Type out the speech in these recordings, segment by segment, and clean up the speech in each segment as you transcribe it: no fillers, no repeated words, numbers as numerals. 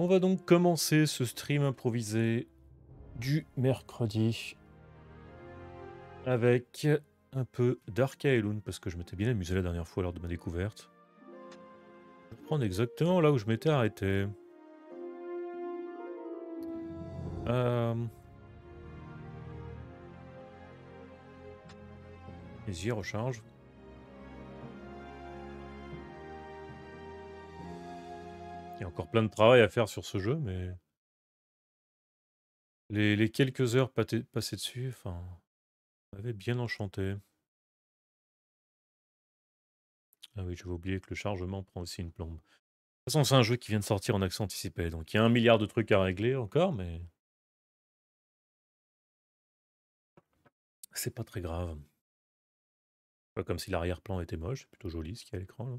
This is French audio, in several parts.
On va donc commencer ce stream improvisé du mercredi avec un peu d'Archaelund parce que je m'étais bien amusé la dernière fois lors de ma découverte. Je vais prendre exactement là où je m'étais arrêté. Et j'y recharge. Il y a encore plein de travail à faire sur ce jeu, mais les quelques heures passées dessus, enfin, m'avaient bien enchanté. Ah oui, j'avais oublié que le chargement prend aussi une plombe. De toute façon, c'est un jeu qui vient de sortir en accès anticipé, donc il y a 1 milliard de trucs à régler encore, mais c'est pas très grave. Pas comme si l'arrière-plan était moche, c'est plutôt joli ce qu'il y a à l'écran là.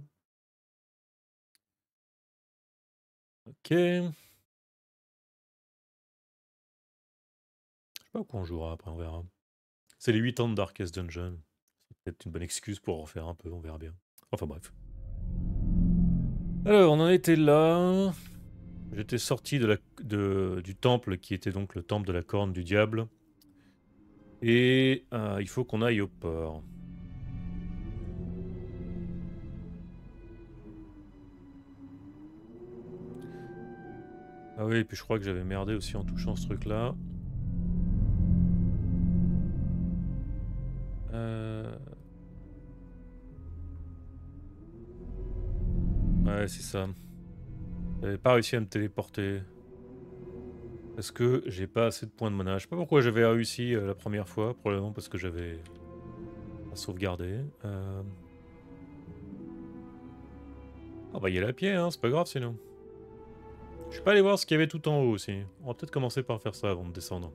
Ok. Je sais pas où on jouera après, on verra. C'est les 8 ans de Darkest Dungeon. C'est peut-être une bonne excuse pour en refaire un peu, on verra bien. Enfin bref. Alors, on en était là. J'étais sorti du temple qui était donc le temple de la corne du diable. Et il faut qu'on aille au port. Ah oui, et puis je crois que j'avais merdé aussi en touchant ce truc-là. Ouais, c'est ça. J'avais pas réussi à me téléporter. Parce que j'ai pas assez de points de mana. Je sais pas pourquoi j'avais réussi la première fois. Probablement parce que j'avais à sauvegarder. Ah bah y a la pied, hein, c'est pas grave sinon. Je suis pas allé voir ce qu'il y avait tout en haut aussi. On va peut-être commencer par faire ça avant de descendre.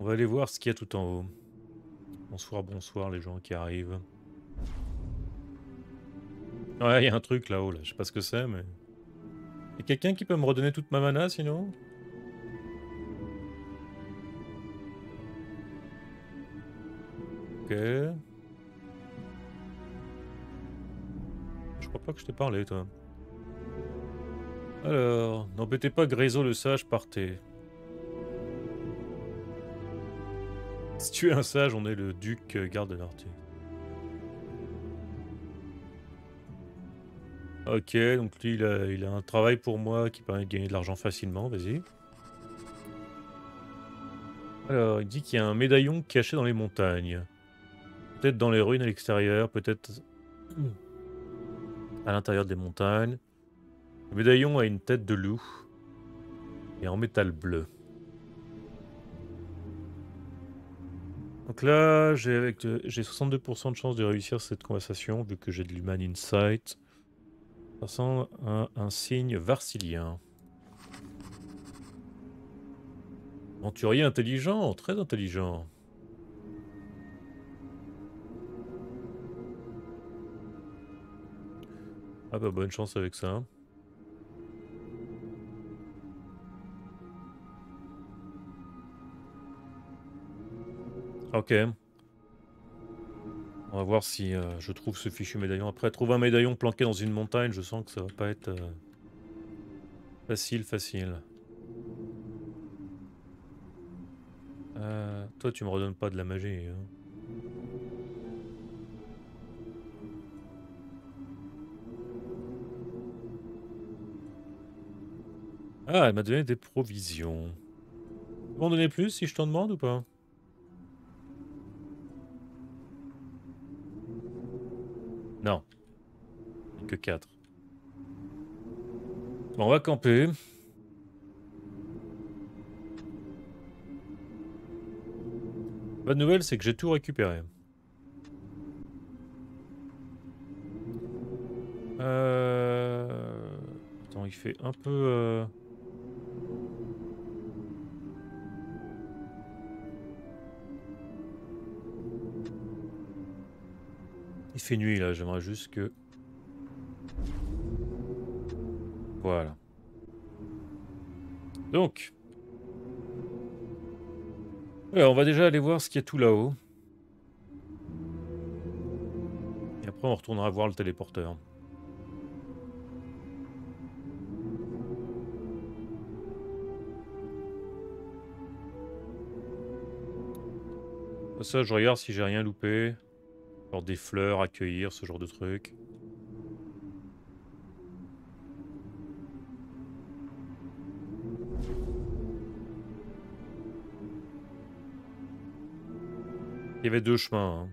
On va aller voir ce qu'il y a tout en haut. Bonsoir, bonsoir les gens qui arrivent. Ouais, il y a un truc là-haut, là. Je sais pas ce que c'est, mais... Y'a quelqu'un qui peut me redonner toute ma mana, sinon? Ok... Je crois pas que je t'ai parlé, toi. Alors, n'embêtez pas Grézo le sage, partez. Si tu es un sage, on est le duc garde de l'arté. Ok, donc lui, il a un travail pour moi qui permet de gagner de l'argent facilement, vas-y. Alors, il dit qu'il y a un médaillon caché dans les montagnes. Peut-être dans les ruines à l'extérieur, peut-être... à l'intérieur des montagnes. Le médaillon a une tête de loup et en métal bleu. Donc là, j'ai 62% de chance de réussir cette conversation vu que j'ai de l'Human Insight. Ça ressemble à un signe varsilien. Aventurier intelligent, très intelligent. Ah bah bonne chance avec ça. Ok. On va voir si je trouve ce fichu médaillon. Après, trouver un médaillon planqué dans une montagne, je sens que ça va pas être facile. Toi, tu me redonnes pas de la magie, hein. Ah, elle m'a donné des provisions. Tu m'en donner plus si je t'en demande ou pas? Non. Que 4. Bon, on va camper. Bonne nouvelle, c'est que j'ai tout récupéré. Attends, il fait un peu... Il fait nuit là, j'aimerais juste que... Voilà. Donc. Alors, on va déjà aller voir ce qu'il y a tout là-haut. Et après on retournera voir le téléporteur. Ça, je regarde si j'ai rien loupé. Genre des fleurs, accueillir, ce genre de trucs. Il y avait deux chemins. Hein.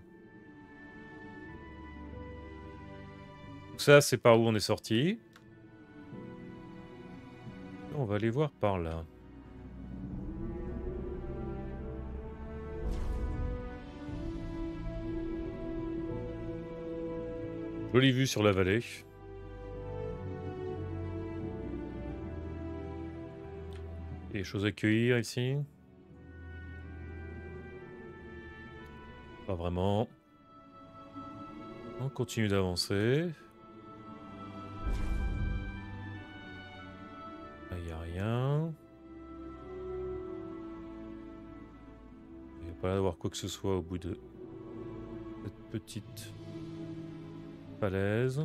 Donc ça, c'est par où on est sorti. On va aller voir par là. Jolie vue sur la vallée. Il y a des choses à cueillir ici. Pas vraiment. On continue d'avancer. Là, il n'y a rien. Il n'y a pas l'air d'avoir quoi que ce soit au bout de cette petite falaise.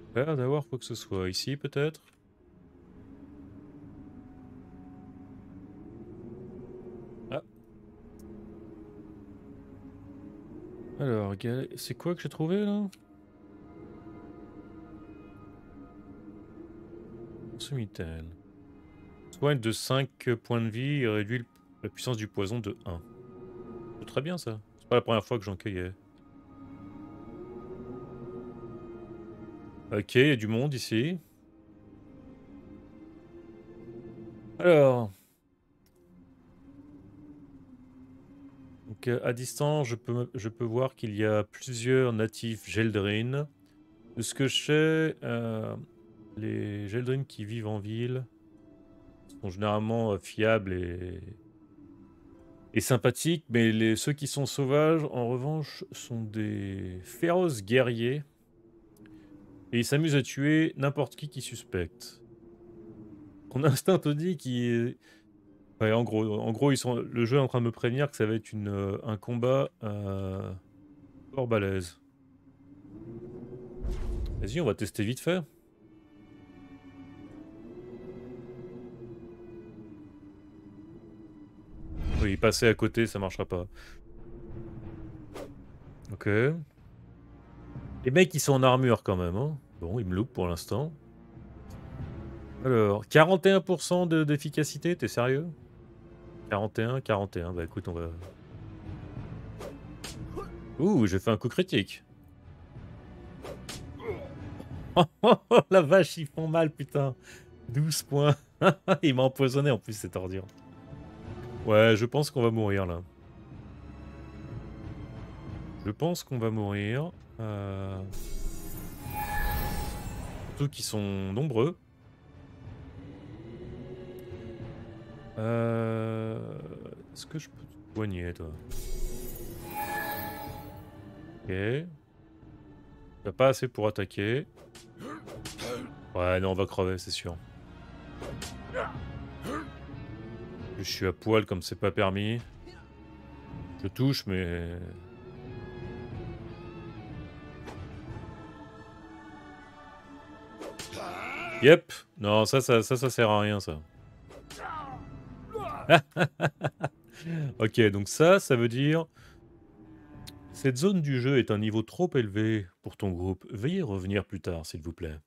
Il n'y a pas l'air d'avoir quoi que ce soit ici, peut-être. Alors, c'est quoi que j'ai trouvé là? Soumitaine. Soigne de 5 points de vie et réduit la puissance du poison de 1. C'est très bien ça. C'est pas la première fois que j'en cueillais. Ok, il y a du monde ici. Alors. Donc à distance, je peux voir qu'il y a plusieurs natifs Geldrin. De ce que je sais, les Geldrin qui vivent en ville sont généralement fiables et sympathiques, mais ceux qui sont sauvages, en revanche, sont des féroces guerriers et ils s'amusent à tuer n'importe qui suspecte. Mon instinct te dit qu'il... Ouais, en gros, le jeu est en train de me prévenir que ça va être un combat fort balèze. Vas-y, on va tester vite fait. Oui, passer à côté, ça marchera pas. Ok. Les mecs, ils sont en armure quand même. Hein. Bon, ils me loupent pour l'instant. Alors, 41% d'efficacité, t'es sérieux? 41, bah écoute, on va... Ouh, j'ai fait un coup critique. La vache, ils font mal, putain. 12 points. Il m'a empoisonné en plus, cette ordure. Ouais, je pense qu'on va mourir, là. Je pense qu'on va mourir. Surtout qu'ils sont nombreux. Est-ce que je peux te poigner, toi? Ok. T'as pas assez pour attaquer. Ouais, non, on va crever, c'est sûr. Je suis à poil comme c'est pas permis. Je touche, mais... Yep. Non, ça sert à rien, ça. Ok, donc ça veut dire... Cette zone du jeu est un niveau trop élevé pour ton groupe. Veuillez revenir plus tard, s'il vous plaît.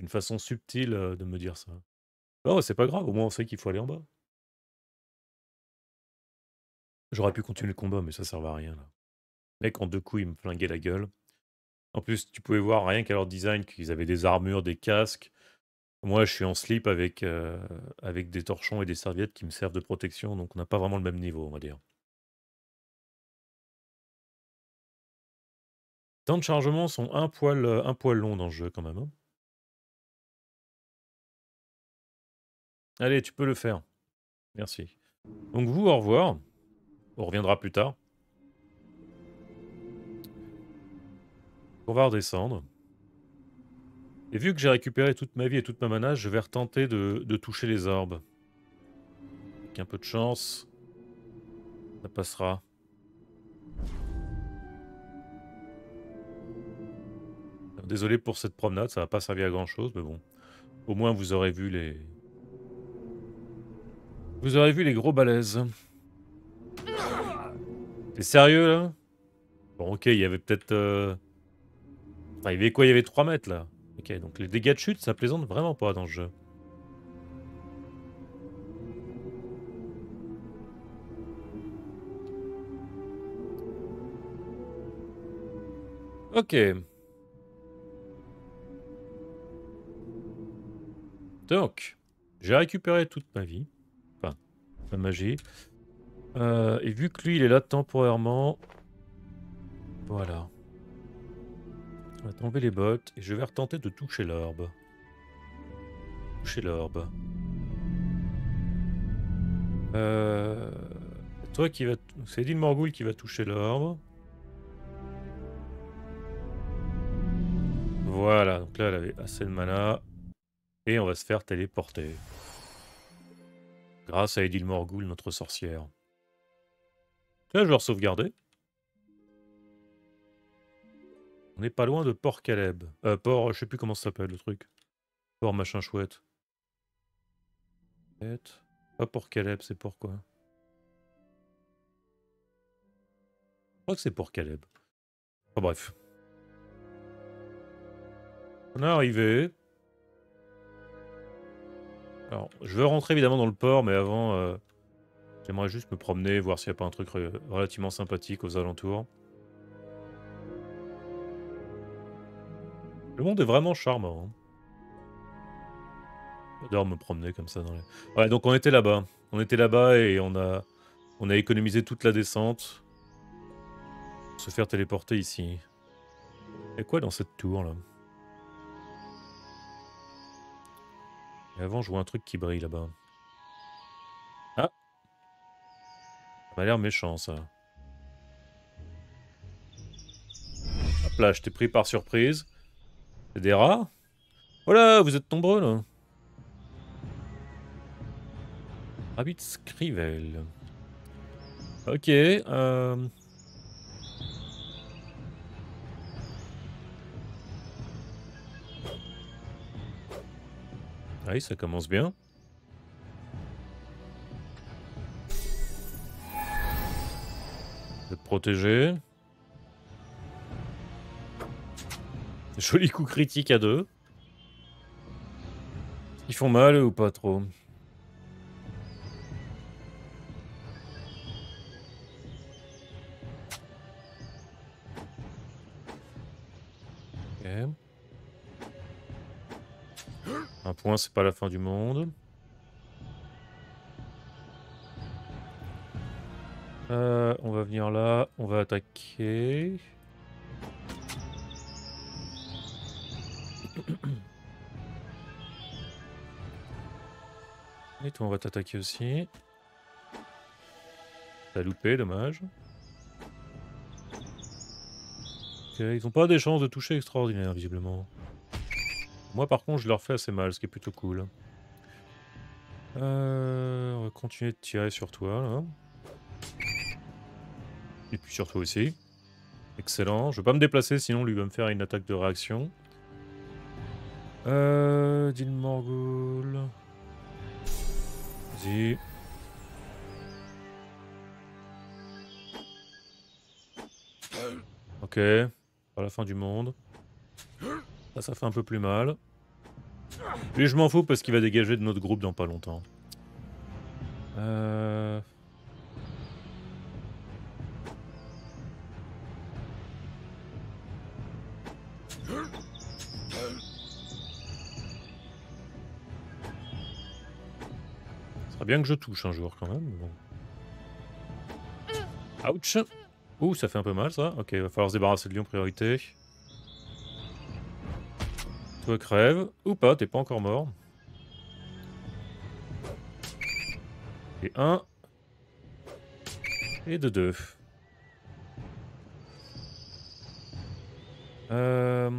Une façon subtile de me dire ça. Oh, c'est pas grave, au moins on sait qu'il faut aller en bas. J'aurais pu continuer le combat, mais ça servait à rien. Là. Mec, en deux coups, ils me flinguaient la gueule. En plus, tu pouvais voir rien qu'à leur design qu'ils avaient des armures, des casques... Moi, je suis en slip avec des torchons et des serviettes qui me servent de protection, donc on n'a pas vraiment le même niveau, on va dire. Les temps de chargement sont un poil long dans le jeu, quand même. Hein. Allez, tu peux le faire. Merci. Donc vous, au revoir. On reviendra plus tard. On va redescendre. Et vu que j'ai récupéré toute ma vie et toute ma mana, je vais retenter de toucher les orbes. Avec un peu de chance, ça passera. Désolé pour cette promenade, ça va pas servir à grand chose, mais bon. Au moins vous aurez vu les, Vous aurez vu les gros balaises. T'es sérieux là? Bon ok, il y avait peut-être... Ah, il y avait quoi? Il y avait 3 mètres là. Ok, donc les dégâts de chute, ça plaisante vraiment pas dans le jeu. Ok. Donc, j'ai récupéré toute ma vie. Enfin, ma magie. Et vu que lui, il est là temporairement... Voilà. On va tomber les bottes et je vais retenter de toucher l'orbe. Toucher l'orbe. Toi qui va... C'est Dîn Morgul qui va toucher l'orbe. Voilà, donc là elle avait assez de mana. Et on va se faire téléporter. Grâce à Edil Morgul, notre sorcière. Là je vais sauvegarder. On n'est pas loin de Port Caleb. Port, je sais plus comment ça s'appelle le truc. Port machin chouette. Pas Port Caleb, c'est Port quoi. Je crois que c'est Port Caleb. Enfin bref. On est arrivé. Alors, je veux rentrer évidemment dans le port, mais avant, j'aimerais juste me promener, voir s'il n'y a pas un truc relativement sympathique aux alentours. Le monde est vraiment charmant. Hein. J'adore me promener comme ça dans les... Ouais, donc on était là-bas. On était là-bas et on a économisé toute la descente. Pour se faire téléporter ici. Et quoi dans cette tour là? Et avant, je vois un truc qui brille là-bas. Ah! Ça m'a l'air méchant, ça. Hop là, je t'ai pris par surprise. C'est des rats? Oh là, vous êtes nombreux, là! Rabbit Scrivel. Ok, Oui, ça commence bien. Vous êtes protégé. Joli coup critique à 2. Ils font mal ou pas trop? Ok. Un point, c'est pas la fin du monde. On va venir là, on va attaquer. Et toi, on va t'attaquer aussi. T'as loupé, dommage. Ok, ils ont pas des chances de toucher extraordinaires, visiblement. Moi par contre je leur fais assez mal, ce qui est plutôt cool. On va continuer de tirer sur toi là. Et puis sur toi aussi. Excellent, je vais pas me déplacer sinon lui va me faire une attaque de réaction. Dîn Morgul. Vas-y. Ok, à la fin du monde. Là, ça fait un peu plus mal. Lui, je m'en fous parce qu'il va dégager de notre groupe dans pas longtemps. Ça serait bien que je touche un jour quand même. Bon. Ouch! Ouh, ça fait un peu mal ça. Ok, il va falloir se débarrasser de lui en priorité. Toi crève, ou pas, t'es pas encore mort. Et 1. Et 2. On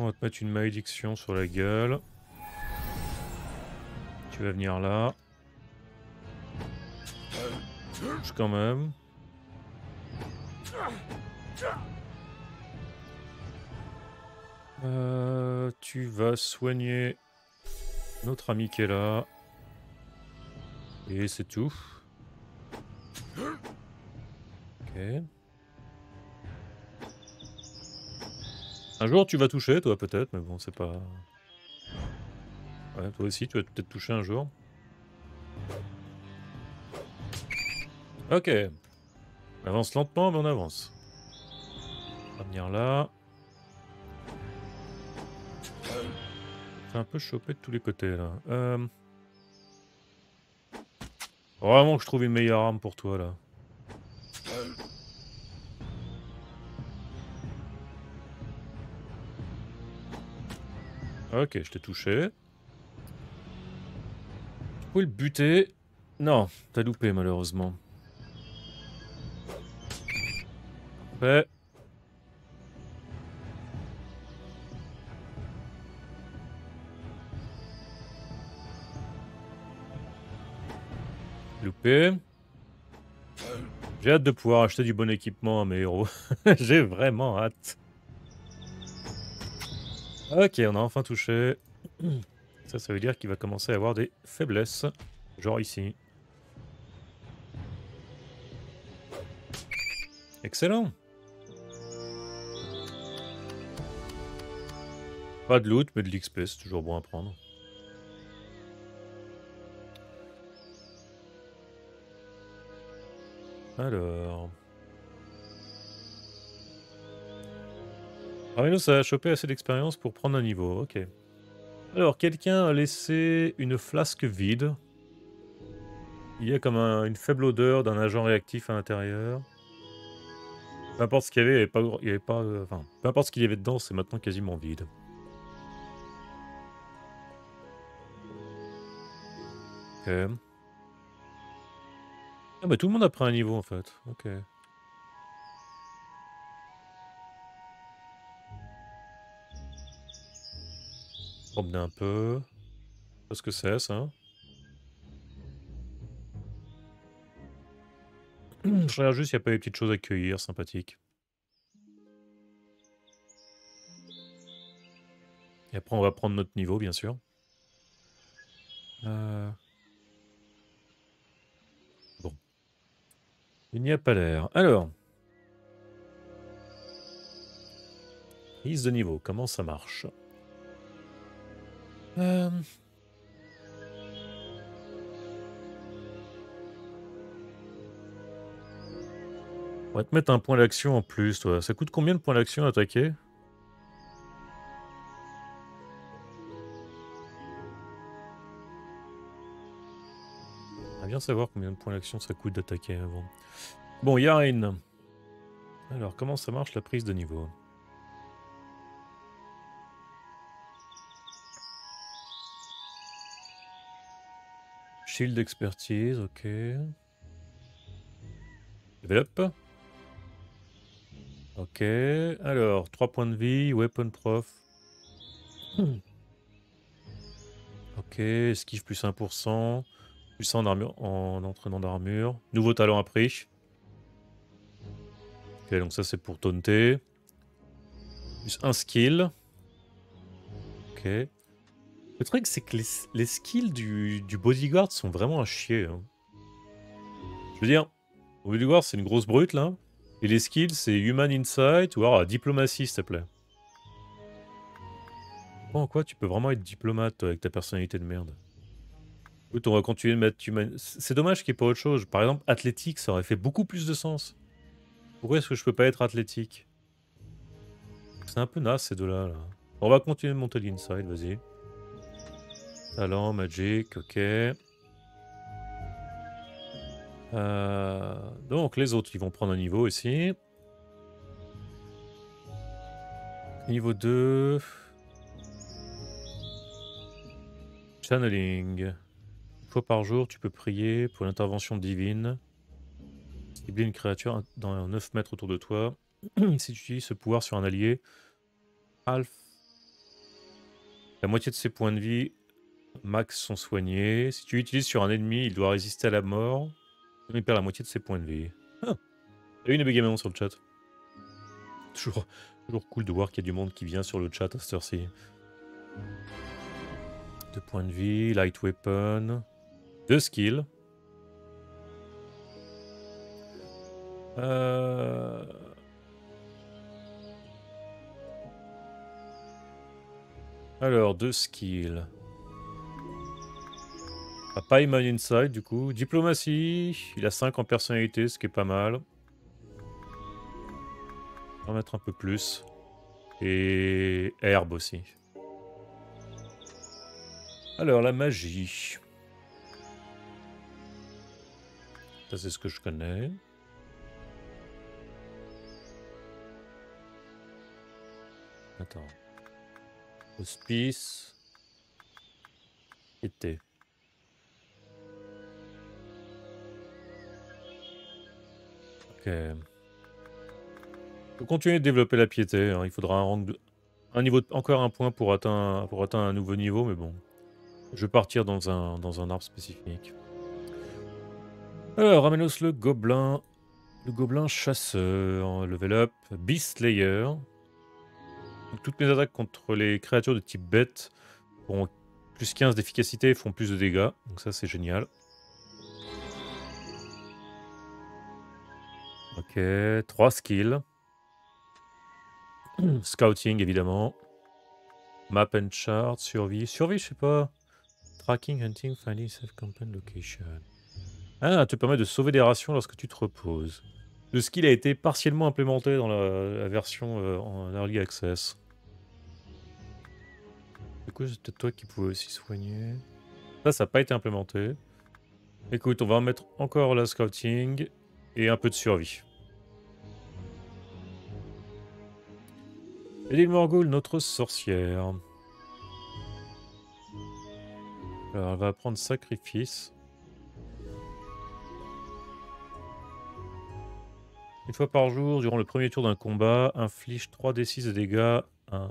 va te mettre une malédiction sur la gueule. Tu vas venir là. Touche quand même. Tu vas soigner Notre ami qui est là. Et c'est tout. Ok. Un jour tu vas toucher, toi peut-être, mais bon c'est pas... Ouais, toi aussi tu vas peut-être toucher un jour. Ok. On avance lentement, mais on avance. On va venir là. C'est un peu chopé de tous les côtés là. Vraiment que je trouve une meilleure arme pour toi là. Ok, je t'ai touché. Tu peux le buter. Non, t'as loupé malheureusement. Parfait. Loupé. J'ai hâte de pouvoir acheter du bon équipement à mes héros. J'ai vraiment hâte. Ok, on a enfin touché. Ça, ça veut dire qu'il va commencer à avoir des faiblesses. Genre ici. Excellent. Pas de loot, mais de l'XP, c'est toujours bon à prendre. Alors... Ramène-nous, ça a chopé assez d'expérience pour prendre un niveau, ok. Alors, quelqu'un a laissé une flasque vide. Il y a comme une faible odeur d'un agent réactif à l'intérieur. Peu importe ce qu'il y avait, peu importe ce qu'il y avait dedans, c'est maintenant quasiment vide. Ok. Ah bah tout le monde a pris un niveau en fait, ok. Promener un peu. Qu'est-ce que c'est ça? Je regarde juste s'il n'y a pas des petites choses à cueillir, sympathiques. Et après on va prendre notre niveau bien sûr. Bon. Il n'y a pas l'air. Alors. Prise de niveau, comment ça marche? On va te mettre un point d'action en plus, toi. Ça coûte combien de points d'action à attaquer? On va bien savoir combien de points d'action ça coûte d'attaquer avant. Bon, Yarine. Alors, comment ça marche la prise de niveau? Shield d'expertise, ok. Develop. Ok, alors, 3 points de vie, weapon prof. Ok, esquive plus 1%, plus 100 en armure, en entraînant d'armure. Nouveau talent appris. Ok, donc ça c'est pour taunter. Plus 1 skill. Ok. Le truc, c'est que les skills du bodyguard sont vraiment à chier. Hein. Je veux dire, au bodyguard, c'est une grosse brute, là. Et les skills, c'est Human Insight ou alors Diplomatie, s'il te plaît. Bon, en quoi tu peux vraiment être diplomate, toi, avec ta personnalité de merde. Écoute, on va continuer de mettre Human... C'est dommage qu'il n'y ait pas autre chose. Par exemple, athlétique, ça aurait fait beaucoup plus de sens. Pourquoi est-ce que je peux pas être athlétique? C'est un peu naze, ces deux-là, là. On va continuer de monter l'insight, vas-y. Talent, magic, ok. Donc les autres, ils vont prendre un niveau ici. Niveau 2. Channeling. Une fois par jour, tu peux prier pour l'intervention divine. Cibler une créature dans 9 mètres autour de toi. Si tu utilises ce pouvoir sur un allié, la moitié de ses points de vie max sont soignés. Si tu l'utilises sur un ennemi, il doit résister à la mort. Il perd la moitié de ses points de vie. Ah, il y a une bégaiement sur le chat. Toujours cool de voir qu'il y a du monde qui vient sur le chat à cette heure-ci. 2 points de vie, light weapon, 2 skills. Alors, 2 skills. Ah, pas Human Insight du coup. Diplomatie, il a 5 en personnalité, ce qui est pas mal. On va en mettre un peu plus. Et herbe aussi. Alors la magie. Ça c'est ce que je connais. Attends. Hospice. Été. Ok. Il faut continuer de développer la piété, hein. Il faudra un niveau de, encore un point pour atteindre un nouveau niveau, mais bon. Je vais partir dans un arbre spécifique. Alors, Ramenos le gobelin chasseur, level up, Beast Slayer. Donc, toutes mes attaques contre les créatures de type bête auront plus 15 d'efficacité et font plus de dégâts, donc ça c'est génial. Ok, 3 skills. Scouting évidemment. Map and chart, survie. Survie, je sais pas. Tracking, hunting, finding, safe campaign, location. Ah, te permet de sauver des rations lorsque tu te reposes. Le skill a été partiellement implémenté dans la version en early access. Du coup, c'est peut-être toi qui pouvais aussi soigner. Ça n'a pas été implémenté. Écoute, on va remettre encore la scouting et un peu de survie. Edil Morgul, notre sorcière. Alors, elle va apprendre sacrifice. Une fois par jour, durant le premier tour d'un combat, inflige 3d6 de dégâts à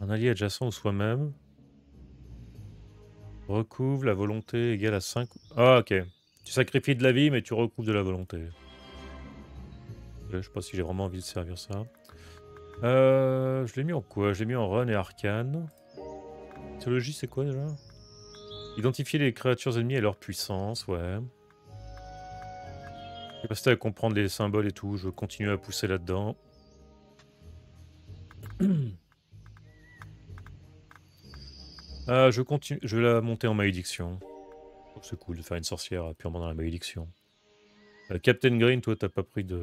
un allié adjacent ou soi-même. Recouvre la volonté égale à 5... Ah, ok. Tu sacrifies de la vie, mais tu recouvres de la volonté. Je sais pas si j'ai vraiment envie de servir ça. Je l'ai mis en quoi? Je l'ai mis en run et arcane. Mythologie, c'est quoi déjà? Identifier les créatures ennemies et leur puissance, ouais. Capacité à comprendre les symboles et tout, je continue à pousser là-dedans. Ah, je vais la monter en malédiction. C'est cool de faire une sorcière purement dans la malédiction. Captain Green, toi, t'as pas pris de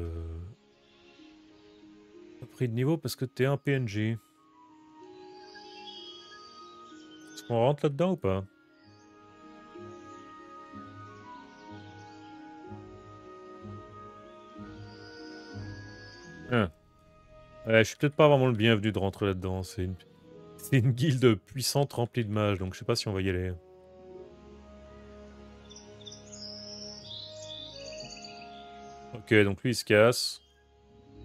niveau parce que t'es un PNJ. Est-ce qu'on rentre là-dedans ou pas? Ah. Ouais, je suis peut-être pas vraiment le bienvenu de rentrer là-dedans. C'est une guilde puissante remplie de mages, donc je sais pas si on va y aller. Ok, donc lui il se casse.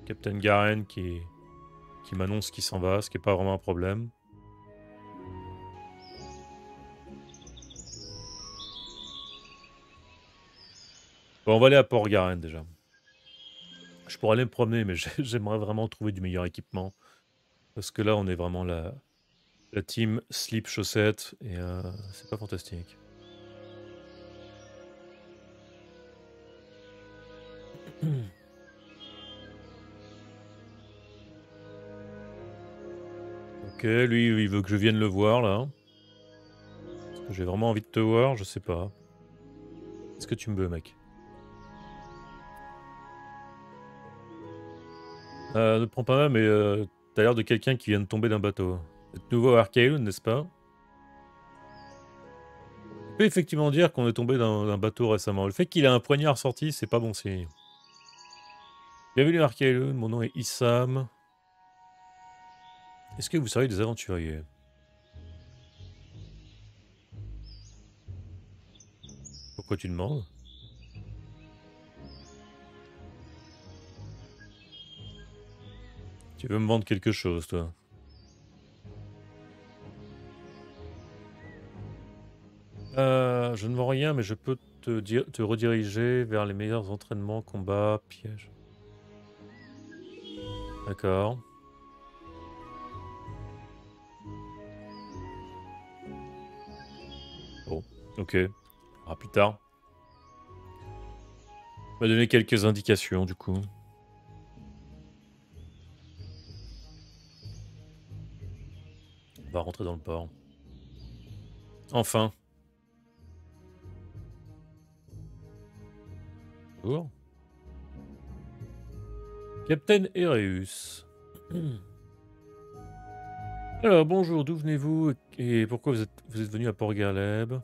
Captain Garen qui m'annonce qu'il s'en va, ce qui n'est pas vraiment un problème. Bon, on va aller à Port Garen déjà. Je pourrais aller me promener, mais j'aimerais vraiment trouver du meilleur équipement. Parce que là, on est vraiment la team slip chaussettes et c'est pas fantastique. Ok, lui il veut que je vienne le voir là. Est-ce que j'ai vraiment envie de te voir? Je sais pas. Est-ce que tu me veux, mec? Ne prends pas mal, mais t'as l'air de quelqu'un qui vient de tomber d'un bateau. C'est de nouveau Archaelund, n'est-ce pas? On peut effectivement dire qu'on est tombé d'un bateau récemment. Le fait qu'il a un poignard sorti, c'est pas bon signe. Bienvenue Archaelund, mon nom est Issam. Est-ce que vous seriez des aventuriers? Pourquoi tu demandes? Tu veux me vendre quelque chose, toi? Je ne vends rien, mais je peux te rediriger vers les meilleurs entraînements, combats, pièges. D'accord. Ok. Ah, plus tard. On va donner quelques indications du coup. On va rentrer dans le port. Enfin. Bonjour. Capitaine Ereus. Alors bonjour, d'où venez-vous et pourquoi vous êtes venu à Port Caleb?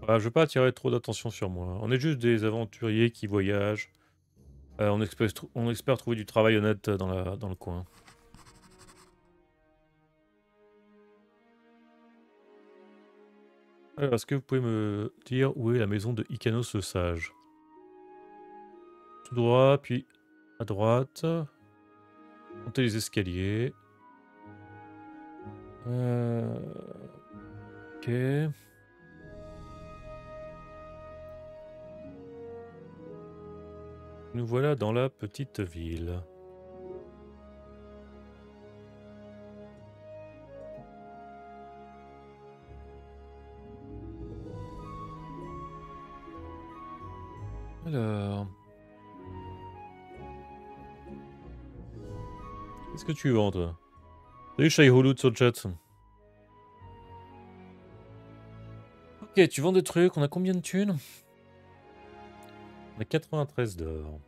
Voilà, je veux pas attirer trop d'attention sur moi. On est juste des aventuriers qui voyagent. On espère trouver du travail honnête dans, dans le coin. Alors, est-ce que vous pouvez me dire où est la maison de Ikanos le Sage? Tout droit, puis à droite. Montez les escaliers. Ok. Nous voilà dans la petite ville. Alors... Qu'est-ce que tu vends, toi? Salut, Shaihoulou sur le chat. Ok, tu vends des trucs, on a combien de thunes? On a 93 d'or.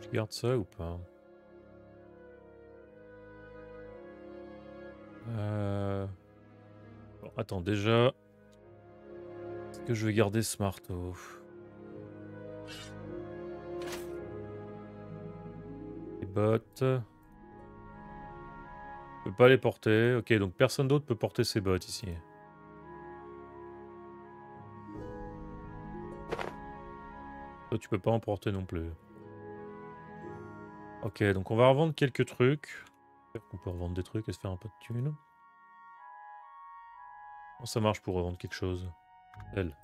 Je garde ça ou pas? Bon, attends, déjà... Est-ce que je vais garder ce marteau? Les bottes... Je peux pas les porter. Ok, donc personne d'autre peut porter ces bottes ici. Toi, tu peux pas en porter non plus. Ok, donc on va revendre quelques trucs. On peut revendre des trucs et se faire un peu de thune. Bon, ça marche pour revendre quelque chose. Elle.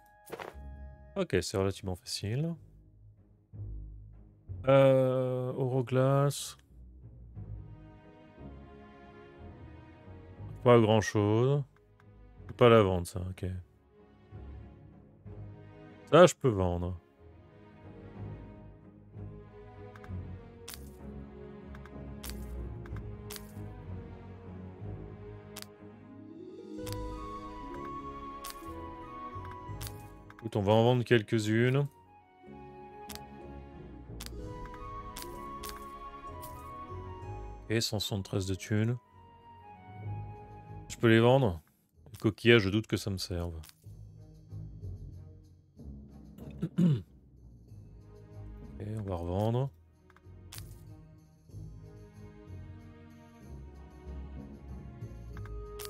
Ok, c'est relativement facile. Oroglace. Pas grand chose. Je peux pas la vendre, ça, ok. Ça, je peux vendre. On va en vendre quelques-unes. Et 173 de thunes. Je peux les vendre? Les coquillages, je doute que ça me serve. Et on va revendre.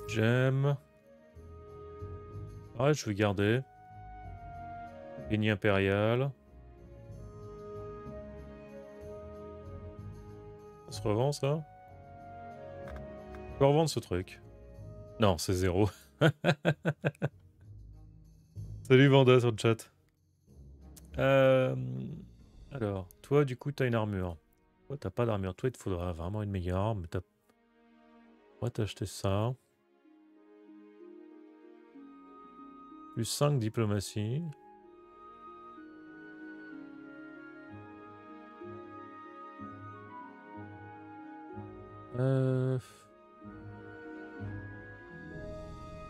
J'aime. Ah, je vais garder. Béni impérial. Ça se revend, ça? On peut revendre ce truc. Non, c'est zéro. Salut Vanda sur le chat. Alors, toi, du coup, t'as une armure. Toi, t'as pas d'armure. Toi, il te faudra vraiment une meilleure arme. Moi, t'as acheté ça. Plus 5 diplomatie.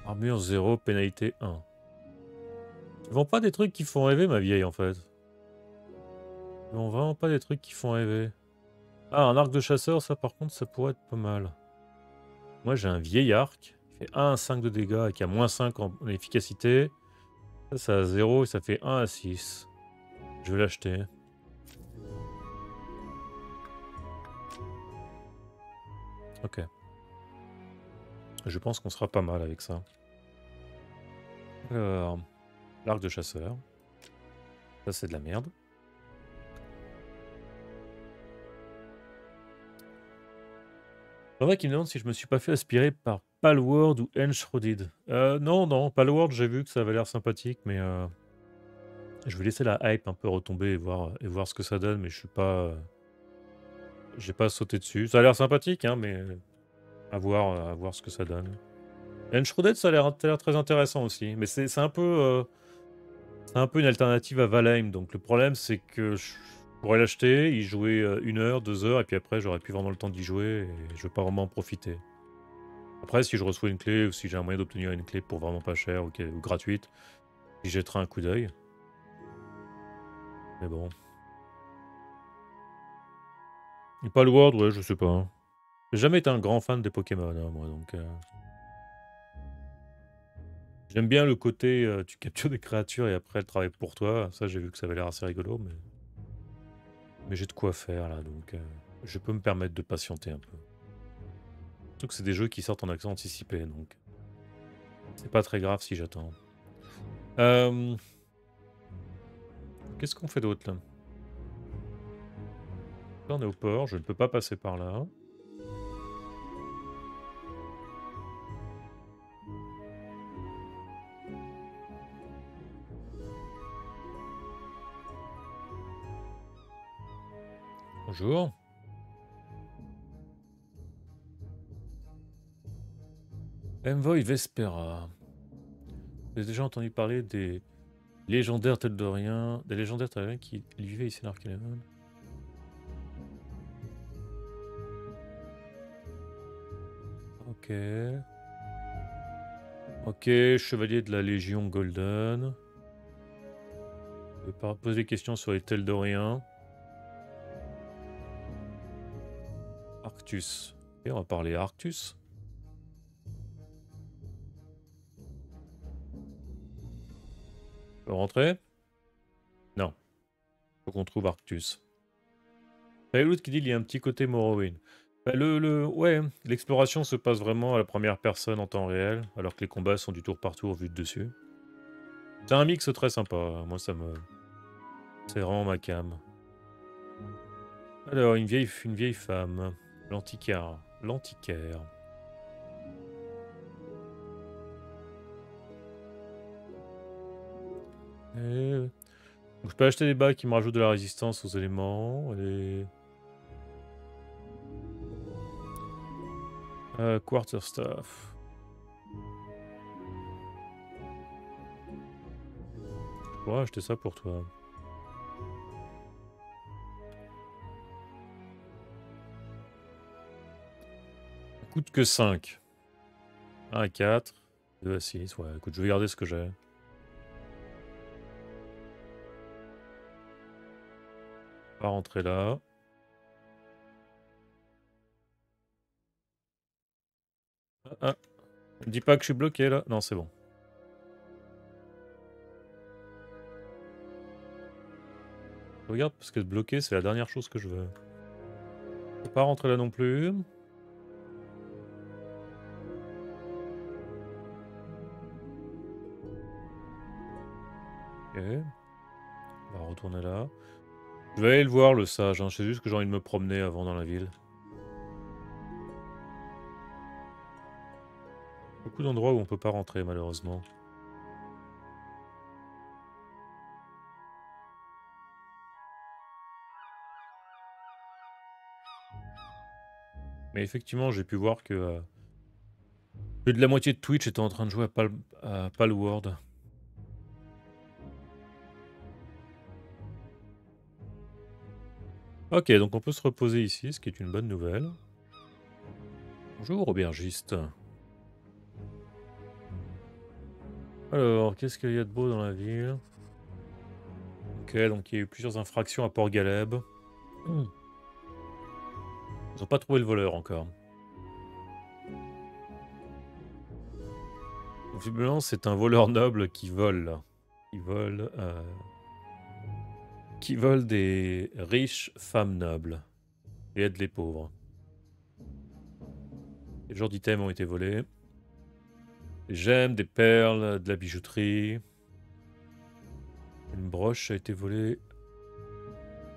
Armure 0, pénalité 1. Tu vends pas des trucs qui font rêver, ma vieille, en fait. Tu vends vraiment pas des trucs qui font rêver. Ah, un arc de chasseur, ça, par contre, ça pourrait être pas mal. Moi, j'ai un vieil arc qui fait 1 à 5 de dégâts et qui a moins 5 en efficacité. Ça, ça a 0 et ça fait 1 à 6. Je vais l'acheter. Ok. Je pense qu'on sera pas mal avec ça. Alors, l'arc de chasseur. Ça, c'est de la merde. C'est vrai qu'il me demande si je me suis pas fait aspirer par Palworld ou Enshrouded. Non, non, Palworld, j'ai vu que ça avait l'air sympathique, mais je vais laisser la hype un peu retomber et voir ce que ça donne, mais je suis pas... j'ai pas sauté dessus. Ça a l'air sympathique, hein, mais à voir ce que ça donne. Enshrouded, ça a l'air très intéressant aussi, mais c'est un peu une alternative à Valheim, donc le problème c'est que... Je pourrais l'acheter, y jouer 1 heure, 2 heures, et puis après j'aurais plus vraiment le temps d'y jouer, et je veux pas vraiment en profiter. Après, si je reçois une clé, ou si j'ai un moyen d'obtenir une clé pour vraiment pas cher, ou gratuite, j'y jetterai un coup d'œil. Mais bon. Et Palworld, ouais, je sais pas. Hein. J'ai jamais été un grand fan des Pokémon, hein, moi, donc... J'aime bien le côté, tu captures des créatures et après elles travaillent pour toi, ça j'ai vu que ça avait l'air assez rigolo, mais... Mais j'ai de quoi faire là, donc je peux me permettre de patienter un peu. Surtout que c'est des jeux qui sortent en accès anticipé, donc c'est pas très grave si j'attends. Qu'est-ce qu'on fait d'autre là? Là on est au port, je ne peux pas passer par là. Bonjour. Envoy Vespera. Vous avez déjà entendu parler des légendaires Teldoriens, qui vivaient ici à l'Archaelund. Ok. Ok, chevalier de la Légion Golden. Je ne peux pas poser des questions sur les Teldoriens. Arctus. Et on va parler Arctus. On peut rentrer? Non. Il faut qu'on trouve Arctus. Il y a l'autre qui dit qu'il y a un petit côté Morrowind. Bah, ouais, l'exploration se passe vraiment à la première personne en temps réel, alors que les combats sont du tour par tour vu de dessus. C'est un mix très sympa. Moi, ça me... C'est vraiment ma cam. Alors, une vieille femme... L'antiquaire. L'antiquaire. Je peux acheter des bagues qui me rajoutent de la résistance aux éléments. Et... Quarterstaff. Je pourrais acheter ça pour toi. Coûte que 5. 1 à 4, 2 à 6. Ouais, écoute, je vais garder ce que j'ai. On va rentrer là. Ah, ah. Ne dis pas que je suis bloqué là. Non, c'est bon. Je regarde parce que bloqué, c'est la dernière chose que je veux. Je ne peux pas rentrer là non plus. On va retourner là. Je vais aller le voir, le sage. Hein. C'est juste que j'ai envie de me promener avant dans la ville. Beaucoup d'endroits où on peut pas rentrer, malheureusement. Mais effectivement, j'ai pu voir que plus de la moitié de Twitch était en train de jouer à Palworld. Ok, donc on peut se reposer ici, ce qui est une bonne nouvelle. Bonjour, aubergiste. Alors, qu'est-ce qu'il y a de beau dans la ville? Ok, donc il y a eu plusieurs infractions à Port Caleb. Ils n'ont pas trouvé le voleur encore. Visiblement, c'est un voleur noble qui vole. Il vole... qui volent des riches femmes nobles et aident les pauvres. Quel genre d'items ont été volés? Des gemmes, des perles, de la bijouterie. Une broche a été volée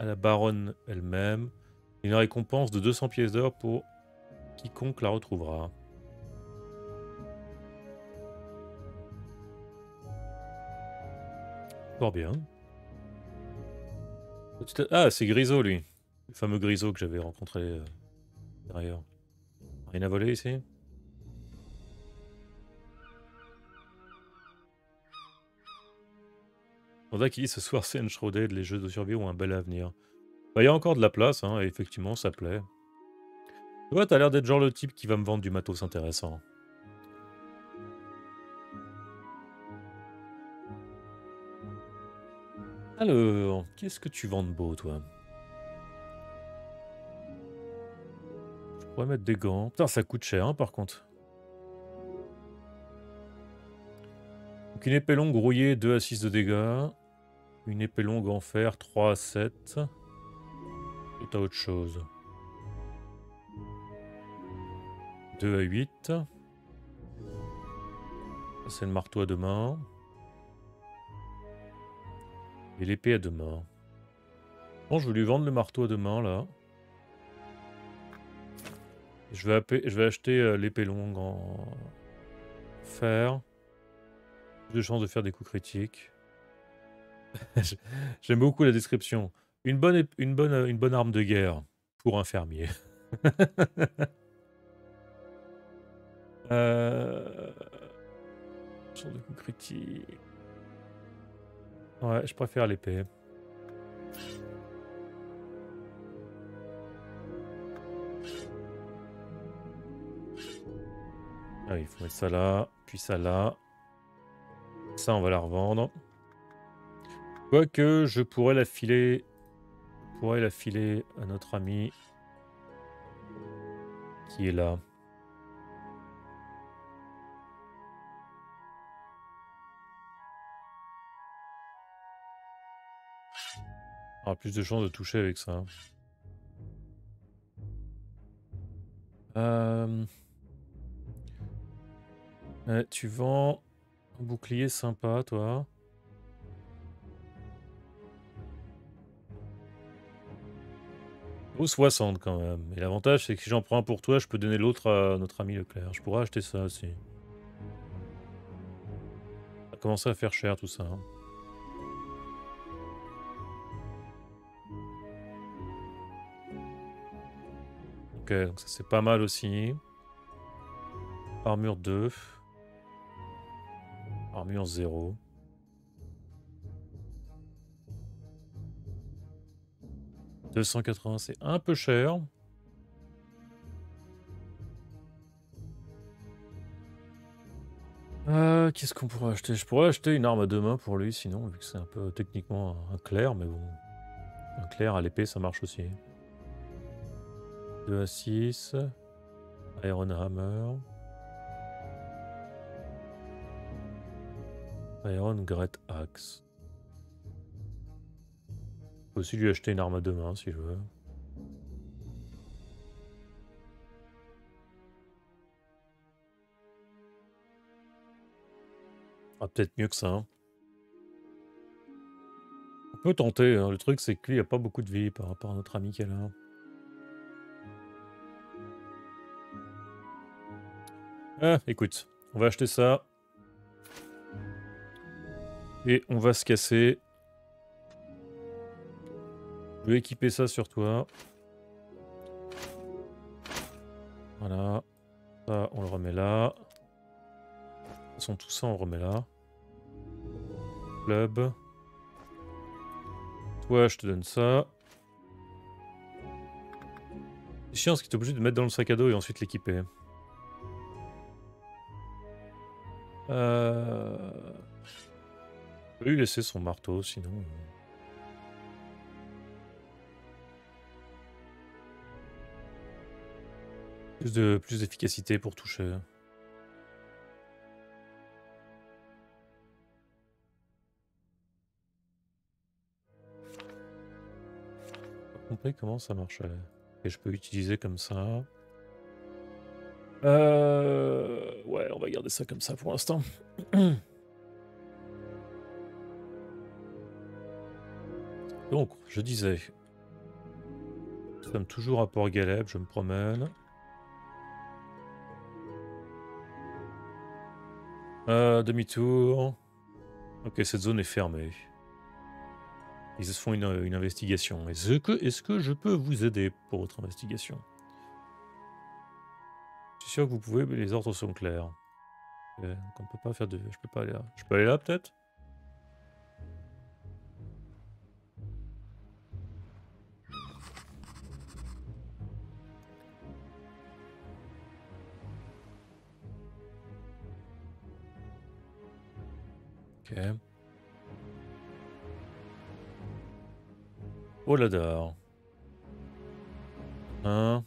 à la baronne elle-même. Une récompense de 200 pièces d'or pour Quiconque la retrouvera. Fort bien. Ah, c'est Grisot, lui. Le fameux Grisot que j'avais rencontré derrière. Rien à voler ici? On a qui dit ce soir c'est Enshrouded, les jeux de survie ont un bel avenir. Bah, y a encore de la place, hein, et effectivement, ça plaît. Tu vois, t'as l'air d'être genre le type qui va me vendre du matos intéressant. Alors, qu'est-ce que tu vends de beau, toi? Je pourrais mettre des gants. Putain, ça coûte cher, hein, par contre. Donc, une épée longue rouillée, 2 à 6 de dégâts. Une épée longue en fer, 3 à 7. Et t'as autre chose. 2 à 8. C'est le marteau à 2 mains. Et l'épée à 2 mains. Bon, je vais lui vendre le marteau à 2 mains, là. Je vais acheter l'épée longue en fer. Plus de chances de faire des coups critiques. J'aime beaucoup la description. Une bonne arme de guerre pour un fermier. Chances de coups critiques. Ouais, je préfère l'épée. Ah oui, il faut mettre ça là, puis ça là. Ça, on va la revendre. Quoique, je pourrais la filer... à notre ami... qui est là. On aura plus de chances de toucher avec ça. Tu vends un bouclier sympa, toi. Ou 60 quand même. Et l'avantage, c'est que si j'en prends un pour toi, je peux donner l'autre à notre ami Leclerc. Je pourrais acheter ça aussi. Ça commence à faire cher tout ça, hein. Ok, donc ça c'est pas mal aussi. Armure 2. Armure 0. $280, c'est un peu cher. Qu'est-ce qu'on pourrait acheter? Je pourrais acheter une arme à deux mains pour lui, sinon, vu que c'est un peu techniquement un clerc, mais bon. Un clerc à l'épée, ça marche aussi. 2 à 6, Iron Hammer, Iron Great Axe. Je peux aussi lui acheter une arme à deux mains si je veux. Ah, peut-être mieux que ça, hein. On peut tenter, hein. Le truc c'est qu'il n'y a pas beaucoup de vie par rapport à notre ami qui est là. Ah, écoute, on va acheter ça. Et on va se casser. Je vais équiper ça sur toi. Voilà. Ça, on le remet là. De toute façon, tout ça, on remet là. Club. Toi, je te donne ça. C'est chiant, ce qui est obligé de mettre dans le sac à dos et ensuite l'équiper. Je peux lui laisser son marteau, sinon... Plus d'efficacité pour toucher. J'ai pas compris comment ça marchait. Et je peux utiliser comme ça. Ouais, on va garder ça comme ça pour l'instant. Donc, je disais, nous sommes toujours à Port Caleb, je me promène. Demi-tour. Ok, cette zone est fermée. Ils se font une investigation. Est-ce que je peux vous aider pour votre investigation? Je suis sûr que vous pouvez, mais les ordres sont clairs. Okay, donc on peut pas faire de... Je peux pas aller là. Je peux aller là, peut-être? Ok. Oh là là. Hein?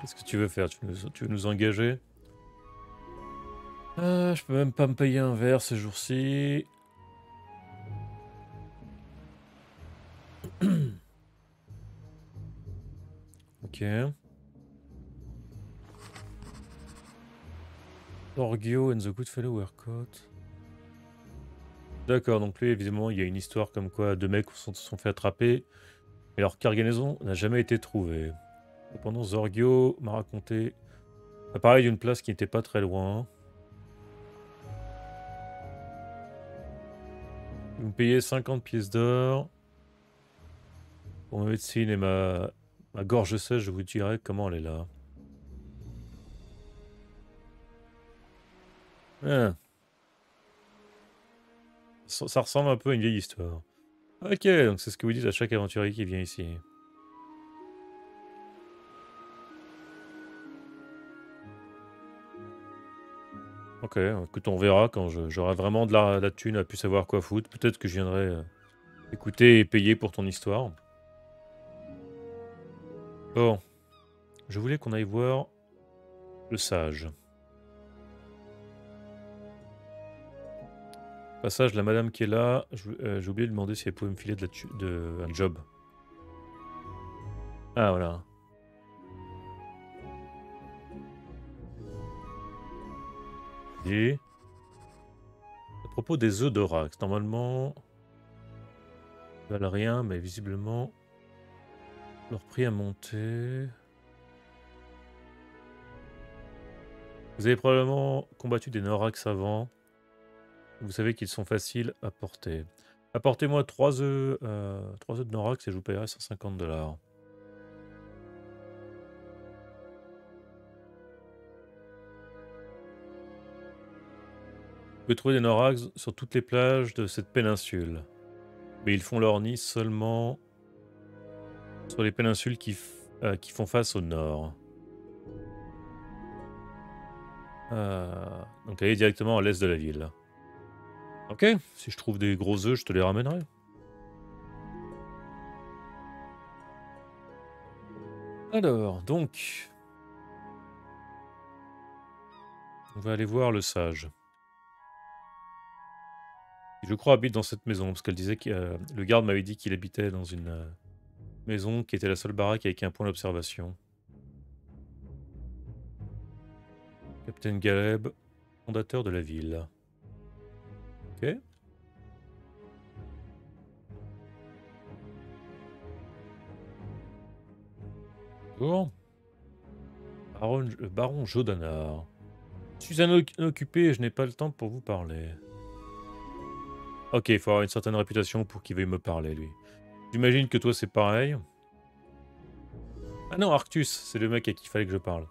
Qu'est-ce que tu veux faire? Tu veux nous engager? Je peux même pas me payer un verre ces jours-ci. Ok. Torgio and the Goodfellow were caught. D'accord, donc lui, évidemment, il y a une histoire comme quoi deux mecs se sont fait attraper et leur cargaison n'a jamais été trouvée. Cependant, Zorgio m'a raconté pareil d'une place qui n'était pas très loin. Vous me payez 50 pièces d'or. Pour ma médecine et ma gorge sèche, je vous dirai comment elle est là. Ah. Ça ressemble un peu à une vieille histoire. Ok, donc c'est ce que vous dites à chaque aventurier qui vient ici. Ok, écoute, on verra quand j'aurai vraiment de la thune à plus savoir quoi foutre. Peut-être que je viendrai écouter et payer pour ton histoire. Bon, je voulais qu'on aille voir le sage. Passage, la madame qui est là, j'ai oublié de demander si elle pouvait me filer un job. Ah, voilà. Et à propos des œufs d'Orax, normalement, ils valent rien, mais visiblement, leur prix a monté. Vous avez probablement combattu des Norax avant. Vous savez qu'ils sont faciles à porter. Apportez-moi 3 œufs de Norax et je vous paierai 150$. Vous pouvez trouver des Norax sur toutes les plages de cette péninsule. Mais ils font leur nid seulement sur les péninsules qui font face au nord. Donc allez directement à l'est de la ville. Ok, si je trouve des gros œufs, je te les ramènerai. Alors, donc... On va aller voir le sage. Je crois habite dans cette maison, parce qu'elle disait que le garde m'avait dit qu'il habitait dans une maison qui était la seule baraque avec un point d'observation. Capitaine Galeb, fondateur de la ville. Ok. Bonjour. Baron Jodanard. Je suis un occupé et je n'ai pas le temps pour vous parler. Ok, il faut avoir une certaine réputation pour qu'il veuille me parler, lui. J'imagine que toi, c'est pareil. Ah non, Arctus, c'est le mec à qui il fallait que je parle.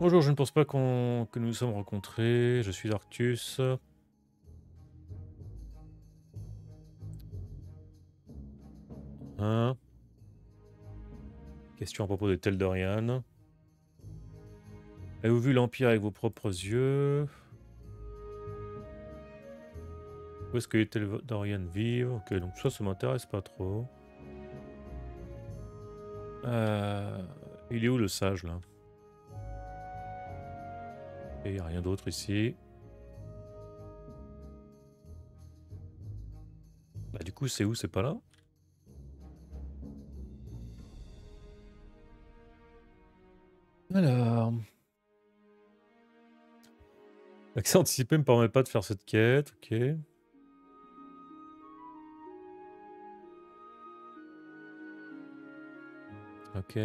Bonjour, je ne pense pas que nous nous sommes rencontrés. Je suis Arctus. Hein? Question à propos de Teldorien. Avez-vous vu l'Empire avec vos propres yeux? Où est-ce que les Teldorien vivent? Ok, donc ça m'intéresse pas trop. Il est où le sage là? Et il n'y a rien d'autre ici. Bah du coup c'est où? C'est pas là? Alors... L'accès anticipé ne me permet pas de faire cette quête, ok. Ok.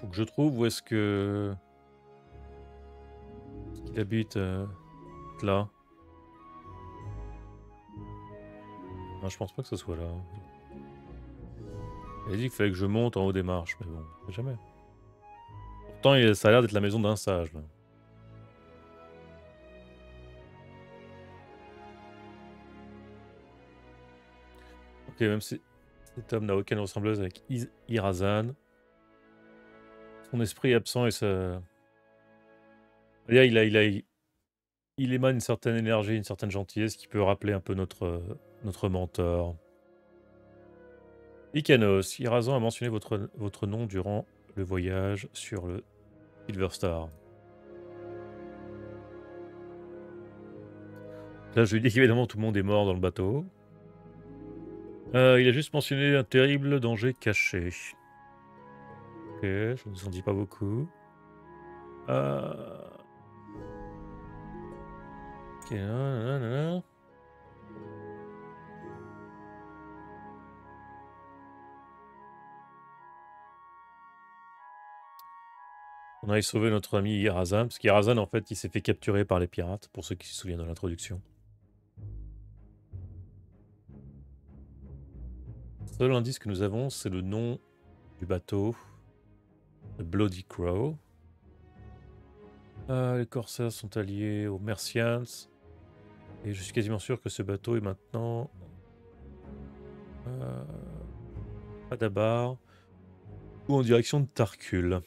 Faut que je trouve où est-ce que il habite là. Non, je pense pas que ce soit là. Il a dit qu'il fallait que je monte en haut des marches, mais bon, jamais. Pourtant, ça a l'air d'être la maison d'un sage, là. Ok, même si cet homme n'a aucune ressemblance avec Irazan, son esprit est absent et ça... Il émane une certaine énergie, une certaine gentillesse qui peut rappeler un peu notre mentor. Ikanos, Irazan a mentionné votre nom durant le voyage sur le Silver Star. Là, je lui dis qu'évidemment tout le monde est mort dans le bateau. Il a juste mentionné un terrible danger caché. Ok, je ne vous en dis pas beaucoup. Ok, nanana. On a sauvé notre ami Irazan, parce qu'Irazan, en fait, il s'est fait capturer par les pirates, pour ceux qui se souviennent de l'introduction. Seul indice que nous avons, c'est le nom du bateau, le Bloody Crow. Les corsaires sont alliés aux Mercians, et je suis quasiment sûr que ce bateau est maintenant à Dabar, ou en direction de Tarkul.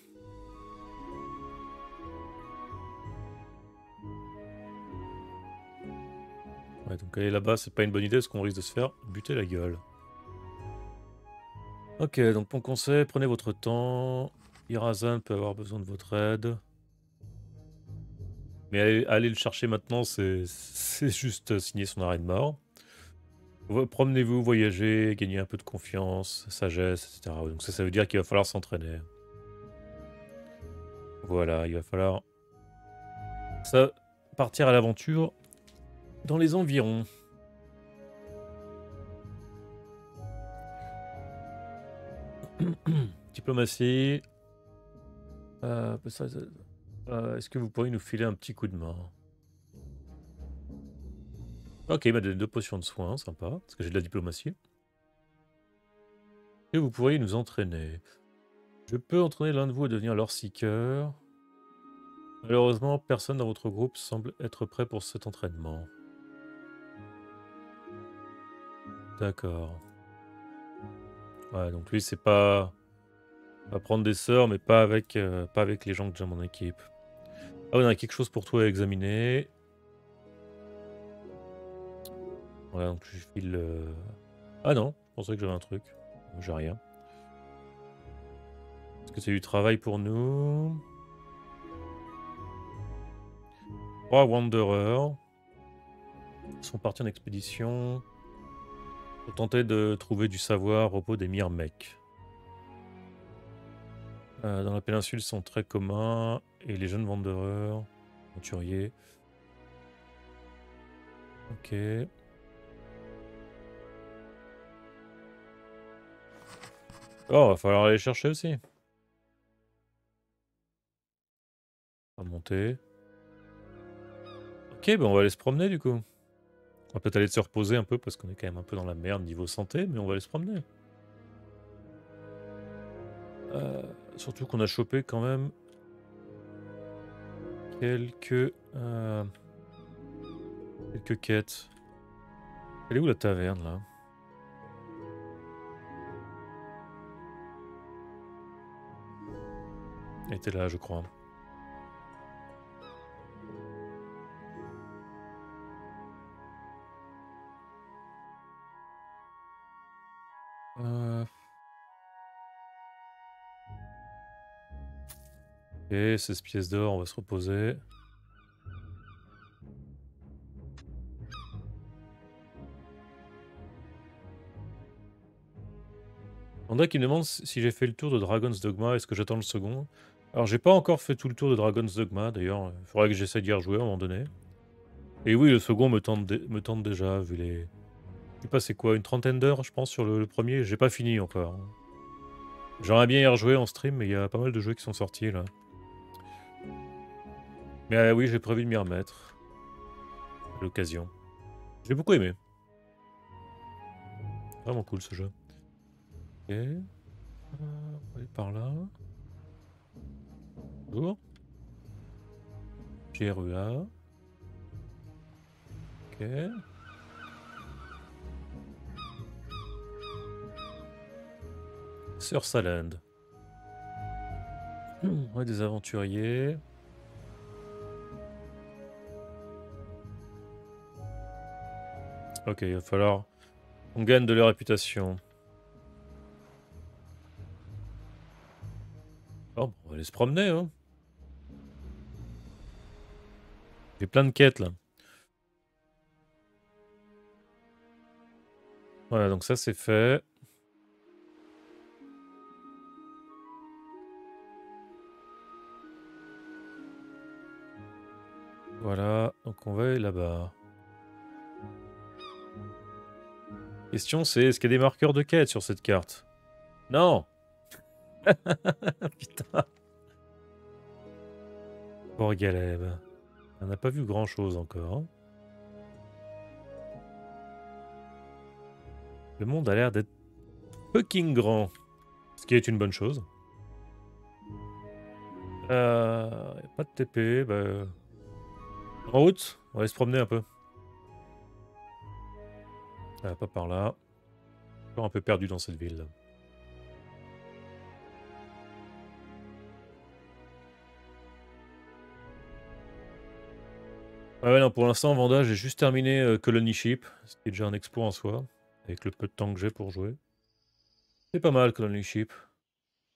Ouais, donc aller là-bas, c'est pas une bonne idée parce qu'on risque de se faire buter la gueule. Ok, donc mon conseil, prenez votre temps. Irazan peut avoir besoin de votre aide. Mais aller le chercher maintenant, c'est juste signer son arrêt de mort. Promenez-vous, voyagez, gagnez un peu de confiance, sagesse, etc. Donc ça veut dire qu'il va falloir s'entraîner. Voilà, il va falloir ça, partir à l'aventure. Dans les environs. Diplomatie. Est-ce que vous pourriez nous filer un petit coup de main? Ok, il m'a donné 2 potions de soins, sympa, parce que j'ai de la diplomatie. Et vous pourriez nous entraîner. Je peux entraîner l'un de vous à devenir leur seeker. Malheureusement, personne dans votre groupe semble être prêt pour cet entraînement. D'accord. Ouais, donc lui, c'est pas... va prendre des sorts, mais pas avec les gens que j'ai dans mon équipe. Ah, on a quelque chose pour toi à examiner. Voilà, donc je file... Ah non, je pensais que j'avais un truc. J'ai rien. Est-ce que c'est du travail pour nous? 3 Wanderers sont partis en expédition. Pour tenter de trouver du savoir au repos des Myrmecs. Dans la péninsule, ils sont très communs et les jeunes vendeurs, aventuriers. Ok. Oh, va falloir aller chercher aussi. On va monter. Ok, ben on va aller se promener du coup. On va peut-être aller se reposer un peu parce qu'on est quand même un peu dans la merde niveau santé, mais on va aller se promener. Surtout qu'on a chopé quand même quelques quêtes. Elle est où la taverne là? Elle était là, je crois. Ok, 16 pièces d'or, on va se reposer. Panda qui me demande si j'ai fait le tour de Dragon's Dogma, est-ce que j'attends le second? Alors j'ai pas encore fait tout le tour de Dragon's Dogma, d'ailleurs il faudrait que j'essaie d'y rejouer à un moment donné. Et oui, le second me tente déjà, vu les... Je sais pas, c'est quoi, une trentaine d'heures je pense sur le premier, j'ai pas fini encore. J'aimerais bien y rejouer en stream, mais il y a pas mal de jeux qui sont sortis là. Mais oui, j'ai prévu de m'y remettre. À l'occasion. J'ai beaucoup aimé. Vraiment cool ce jeu. Ok. On va aller par là. Bonjour. GRUA. Ok. Sur Saland. Ouais, des aventuriers. Ok, il va falloir... On gagne de la réputation. Bon, on va aller se promener, hein. J'ai plein de quêtes, là. Voilà, donc ça, c'est fait. Voilà, donc on va aller là-bas. La question c'est, est-ce qu'il y a des marqueurs de quête sur cette carte? Non. Putain. Port Caleb. On n'a pas vu grand chose encore. Hein. Le monde a l'air d'être fucking grand. Ce qui est une bonne chose. Y a pas de TP. Bah... En route, on va aller se promener un peu. Ah, pas par là. Encore un peu perdu dans cette ville. Ah ouais, non, pour l'instant, Vanda, j'ai juste terminé Colony Ship. C'était déjà un exploit en soi, avec le peu de temps que j'ai pour jouer. C'est pas mal, Colony Ship.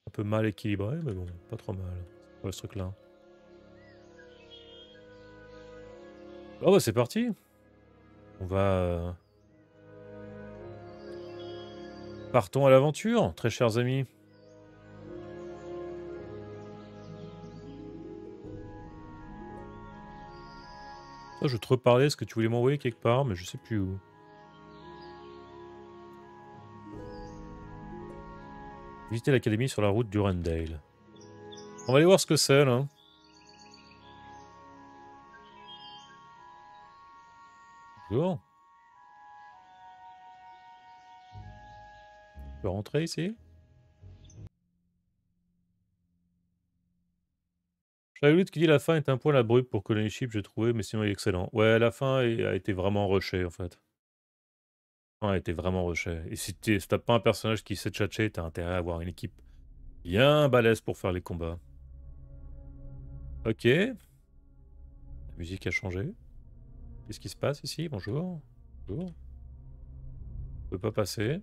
Un peu mal équilibré, mais bon, pas trop mal. C'est quoi ce truc-là? Oh bah c'est parti. On va... Partons à l'aventure, très chers amis. Oh, je te reparlais, est-ce que tu voulais m'envoyer quelque part, mais je sais plus où. Visiter l'académie sur la route du Randale. On va aller voir ce que c'est là. Bonjour. Je peux rentrer ici? Archaelund qui dit la fin est un poil abrupt pour Colony Ship, j'ai trouvé, mais sinon il est excellent. Ouais, la fin a été vraiment rushée en fait. Ouais, a été vraiment rushée. Et si t'as pas un personnage qui sait tchatcher, t'as intérêt à avoir une équipe bien balèze pour faire les combats. Ok. La musique a changé. Qu'est-ce qui se passe ici? Bonjour. Bonjour. On peut pas passer.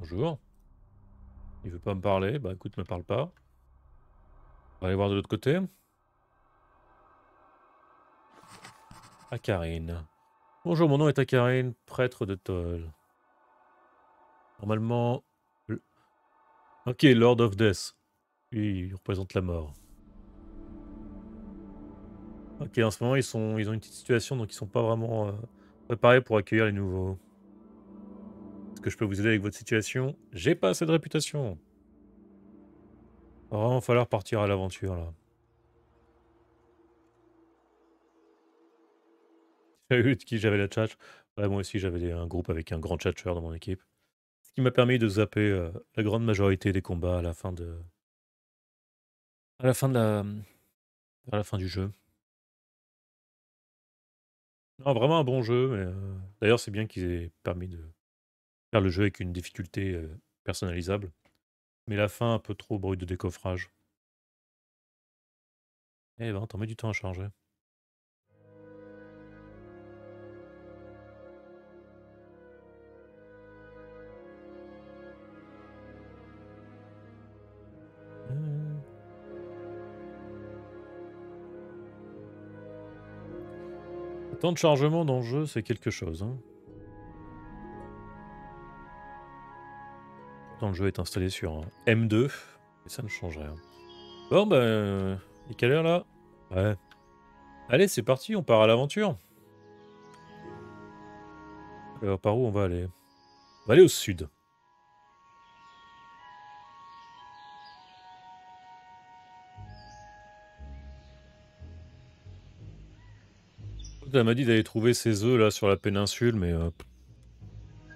Bonjour. Il veut pas me parler, bah écoute, me parle pas. On va aller voir de l'autre côté. Akarine. Bonjour, mon nom est Akarine, prêtre de Toll. Normalement... Ok, Lord of Death. Lui, il représente la mort. Ok, en ce moment, ils ont une petite situation, donc ils sont pas vraiment préparés pour accueillir les nouveaux. Que je peux vous aider avec votre situation? J'ai pas assez de réputation. Il va vraiment falloir partir à l'aventure là. Qui j'avais la chat. Ouais, moi aussi j'avais un groupe avec un grand chatcheur dans mon équipe. Ce qui m'a permis de zapper la grande majorité des combats à la fin de. À la fin du jeu. Non, vraiment un bon jeu, mais d'ailleurs c'est bien qu'ils aient permis de. Le jeu avec une difficulté personnalisable, mais la fin un peu trop brute de décoffrage. Eh ben, t'en mets du temps à charger. Temps de chargement dans le jeu, c'est quelque chose. Hein. Quand le jeu est installé sur un M2, et ça ne change rien. Bon, ben, il est quelle heure là? Ouais. Allez, c'est parti, on part à l'aventure. Alors, par où on va aller? On va aller au sud. Elle m'a dit d'aller trouver ses œufs là sur la péninsule, mais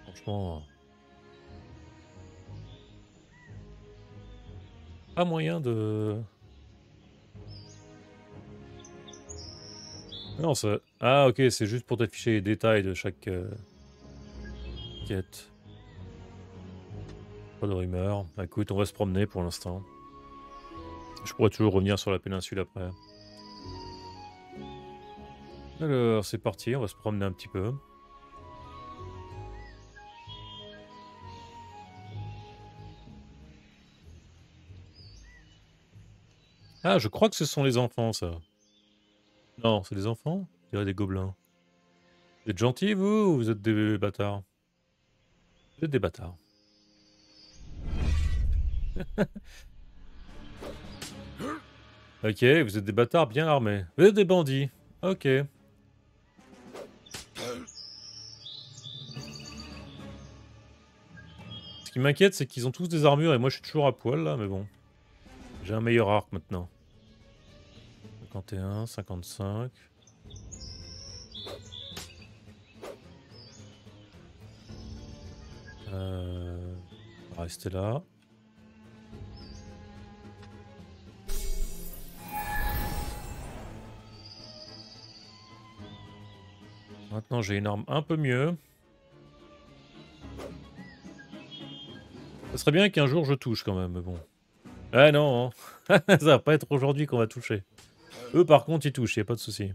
franchement, pas moyen de. Non, ça. Ah, ok, c'est juste pour t'afficher les détails de chaque quête. Pas de rumeur. Bah, écoute, on va se promener pour l'instant. Je pourrais toujours revenir sur la péninsule après. Alors, c'est parti, on va se promener un petit peu. Ah, je crois que ce sont les enfants, ça. Non, c'est des enfants? Je dirais des gobelins. Vous êtes gentils, vous, ou vous êtes des bâtards? Vous êtes des bâtards. Ok, vous êtes des bâtards bien armés. Vous êtes des bandits. Ok. Ce qui m'inquiète, c'est qu'ils ont tous des armures et moi je suis toujours à poil là, mais bon. J'ai un meilleur arc maintenant. 51, 55. On va rester là. Maintenant j'ai une arme un peu mieux. Ça serait bien qu'un jour je touche quand même, mais bon. Ah non, hein. Ça va pas être aujourd'hui qu'on va toucher. Eux par contre ils touchent, y a pas de souci.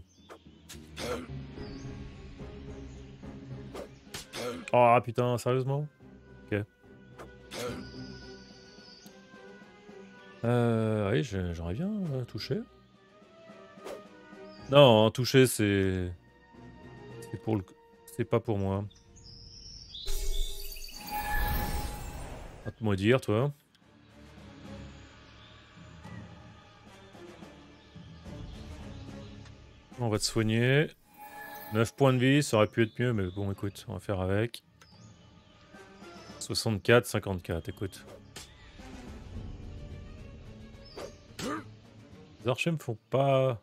Oh putain, sérieusement? Ok. Oui, j'aimerais bien toucher. Non, toucher c'est... C'est pas pour moi. À te maudire, toi. On va te soigner. 9 points de vie, ça aurait pu être mieux, mais bon, écoute, on va faire avec. 64, 54, écoute. Les archers me font pas...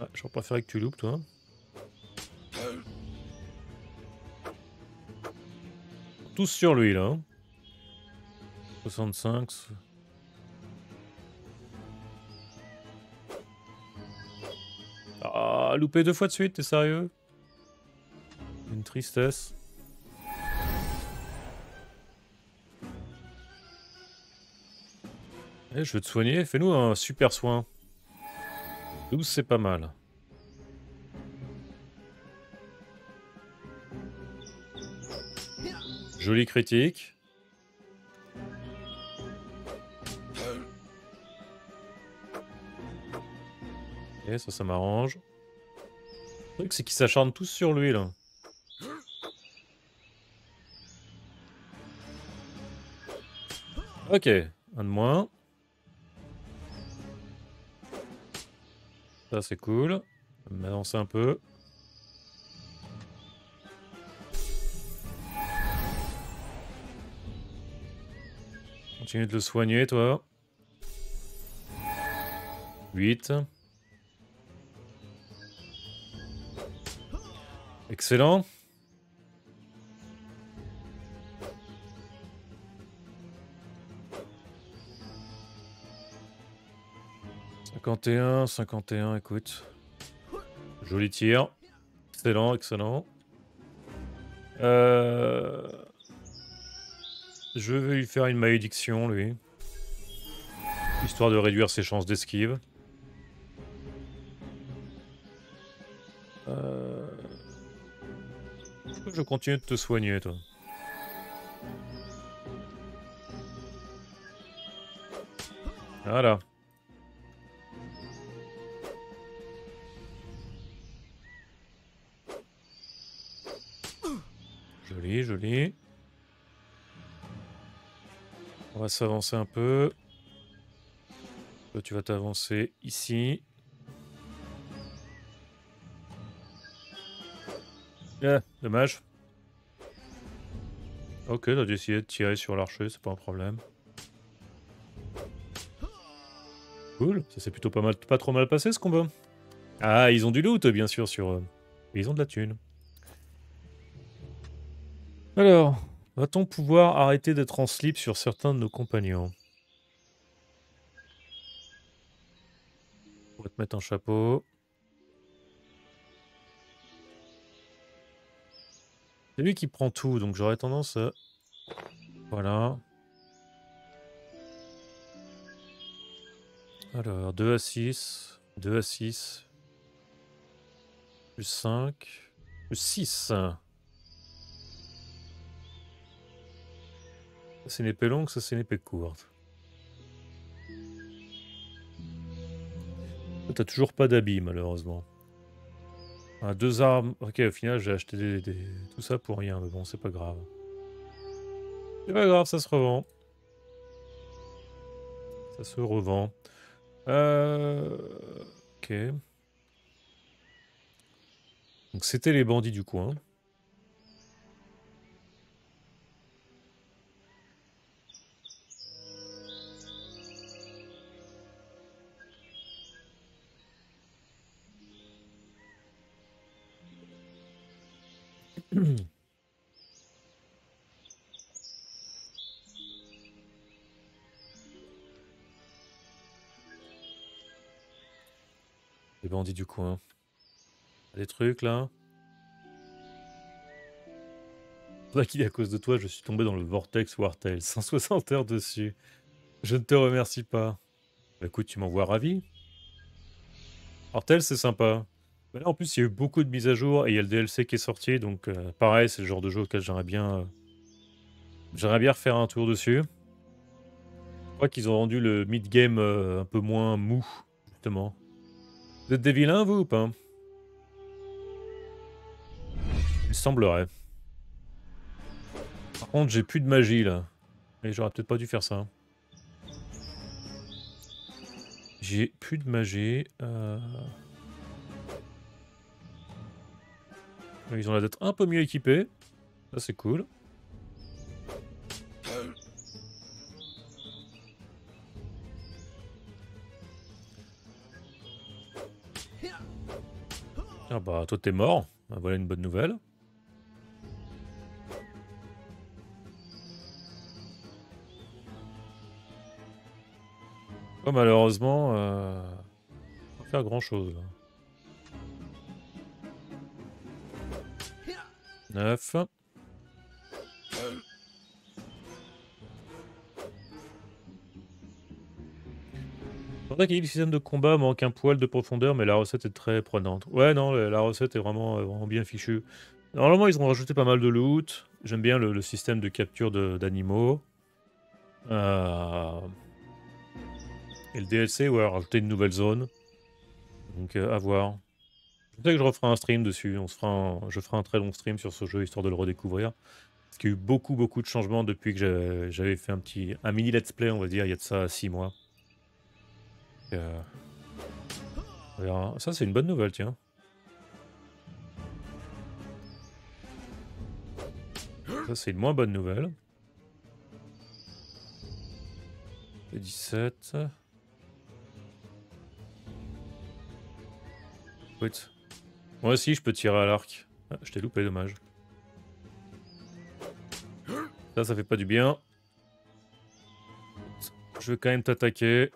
Ah, j'aurais préféré que tu loupes, toi. Tous sur lui là. 65. Ah, loupé 2 fois de suite, t'es sérieux? Une tristesse. Eh, je veux te soigner, fais-nous un super soin. 12, c'est pas mal. Jolie critique. Ok, ça m'arrange. Le truc, c'est qu'ils s'acharnent tous sur lui, là. Ok, un de moins. Ça, c'est cool. Je vais m'avancer un peu. Continue de le soigner, toi. 8. Excellent. Cinquante et un, écoute. Joli tir. Excellent, excellent. Je vais lui faire une malédiction, lui. Histoire de réduire ses chances d'esquive. Je continue de te soigner, toi. Voilà. désolé. On va s'avancer un peu. Toi, tu vas t'avancer ici. Ah, dommage. Ok, t'as décidé de tirer sur l'archer, c'est pas un problème. Cool, ça s'est plutôt pas trop mal passé ce combat. Ah, ils ont du loot bien sûr sur eux. Ils ont de la thune. Alors, va-t-on pouvoir arrêter d'être en slip sur certains de nos compagnons? On va te mettre un chapeau. C'est lui qui prend tout, donc j'aurais tendance à... Voilà. Alors, 2 à 6, 2 à 6, plus 5, plus 6. Ça c'est une épée longue, ça c'est une épée courte. T'as toujours pas d'habit malheureusement. Ah, 2 armes. Ok, au final, j'ai acheté tout ça pour rien, mais bon, c'est pas grave. C'est pas grave, ça se revend. Ça se revend. Ok. Donc, c'était les bandits du coin. Les bandits du coin. Des trucs là. Toi qui, à cause de toi, je suis tombé dans le vortex Wartel. 160 heures dessus. Je ne te remercie pas. Bah, écoute, tu m'envoies ravi. Wartel, c'est sympa. Là, en plus, il y a eu beaucoup de mises à jour et il y a le DLC qui est sorti, donc pareil, c'est le genre de jeu auquel j'aimerais bien refaire un tour dessus. Je crois qu'ils ont rendu le mid-game un peu moins mou, justement. Vous êtes des vilains, vous, ou pas? Il semblerait. Par contre, j'ai plus de magie, là. Et j'aurais peut-être pas dû faire ça. J'ai plus de magie. Ils ont l'air d'être un peu mieux équipés. Ça, c'est cool. Ah bah, toi, t'es mort. Bah, voilà une bonne nouvelle. Oh, malheureusement, on peut faire grand-chose, là. 9. Faudrait qu'il y ait le système de combat manque un poil de profondeur, mais la recette est très prenante. Ouais, non, la recette est vraiment bien fichue. Normalement, ils ont rajouté pas mal de loot. J'aime bien le système de capture d'animaux. Et le DLC, ouais, rajouter une nouvelle zone. Donc, à voir. Peut-être que je referai un stream dessus, je ferai un très long stream sur ce jeu, histoire de le redécouvrir. Parce qu'il y a eu beaucoup de changements depuis que j'avais fait un mini let's play, on va dire, il y a de ça 6 mois. On verra. Ça c'est une bonne nouvelle, tiens. Ça c'est une moins bonne nouvelle. 17. Wait. Moi aussi, je peux tirer à l'arc. Ah, je t'ai loupé, dommage. Ça, ça fait pas du bien. Je vais quand même t'attaquer.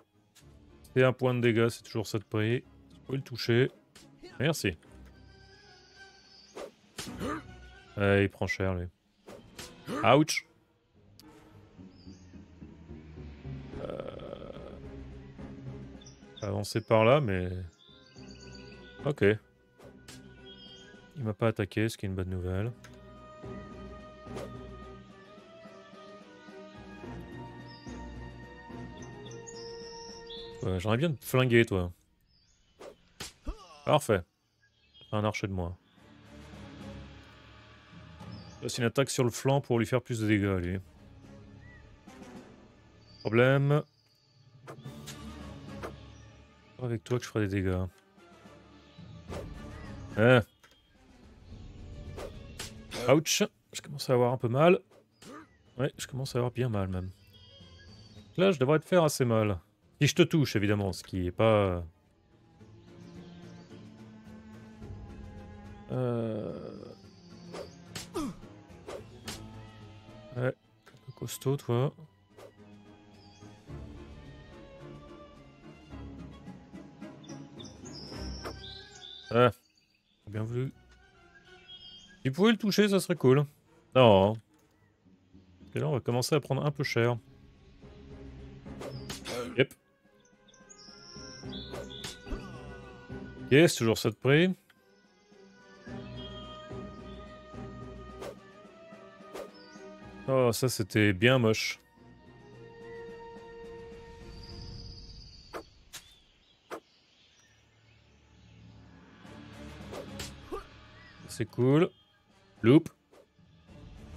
C'est un point de dégâts, c'est toujours ça de prix. Tu peux le toucher. Merci. Ah, il prend cher, lui. Ouch. Avancer par là, mais... Ok. Il m'a pas attaqué, ce qui est une bonne nouvelle. Ouais, j'aimerais bien te flinguer, toi. Parfait. Un archer de moi. C'est une attaque sur le flanc pour lui faire plus de dégâts, lui. Problème. Avec toi que je ferai des dégâts. Ouch. Je commence à avoir un peu mal. Ouais, je commence à avoir bien mal même. Là, je devrais te faire assez mal. Si je te touche, évidemment, ce qui est pas... Ouais, costaud toi. Ah, bien voulu. Si vous pouvez le toucher, ça serait cool. Non. Et là, on va commencer à prendre un peu cher. Yep. Yes, toujours ça de prix. Oh, ça c'était bien moche. C'est cool. Loop.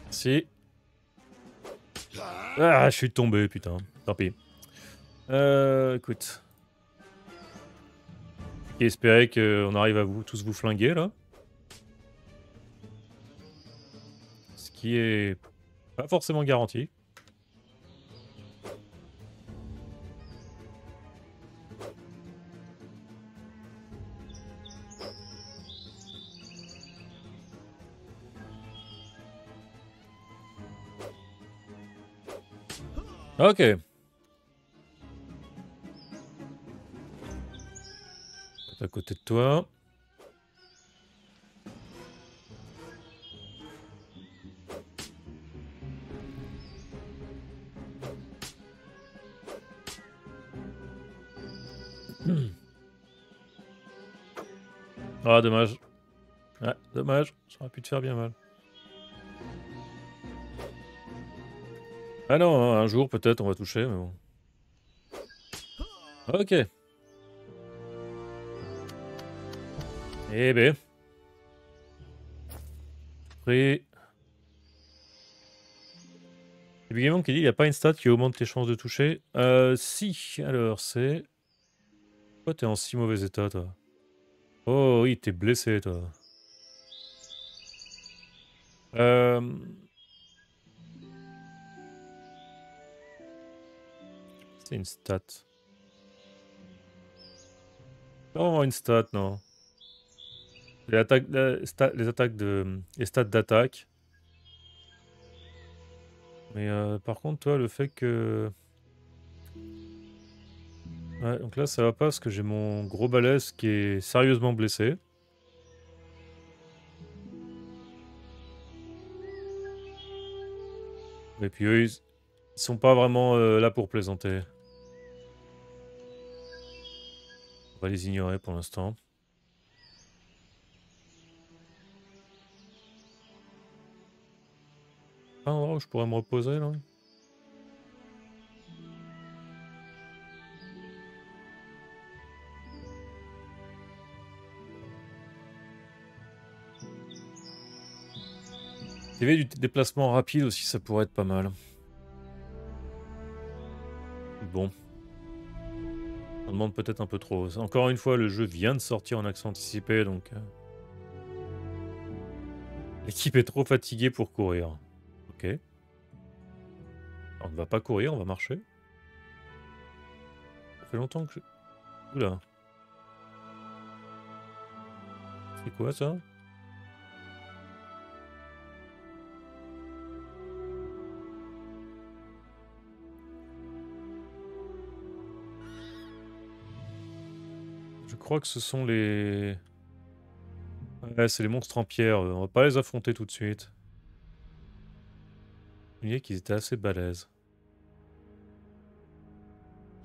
Merci. Ah, je suis tombé, putain. Tant pis. Écoute. J'ai espéré qu'on arrive à vous tous vous flinguer là. Ce qui est pas forcément garanti. Ok. À côté de toi. Ah, dommage. Ouais, dommage. J'aurais pu te faire bien mal. Ah non, un jour peut-être on va toucher, mais bon. Ok. Eh ben. Prêt. C'est Big Game qui dit il n'y a pas une stat qui augmente tes chances de toucher. Si, alors c'est... Pourquoi t'es en si mauvais état, toi? Oh oui, t'es blessé, toi. C'est une stat. Non, une stat, non. Les attaques de... Les stats d'attaque. Mais par contre, toi, le fait que... Ouais, donc là, ça va pas parce que j'ai mon gros balèze qui est sérieusement blessé. Et puis eux, ils sont pas vraiment là pour plaisanter. On va les ignorer pour l'instant. Pas un endroit où je pourrais me reposer là. TV du déplacement rapide aussi, ça pourrait être pas mal. Bon. On demande peut-être un peu trop. Encore une fois, le jeu vient de sortir en accès anticipé, donc... L'équipe est trop fatiguée pour courir. Ok. On ne va pas courir, on va marcher. Ça fait longtemps que je... Oula. C'est quoi ça? Je crois que ce sont les... Ouais, c'est les monstres en pierre. On va pas les affronter tout de suite. Il y a qu'ils étaient assez balèzes.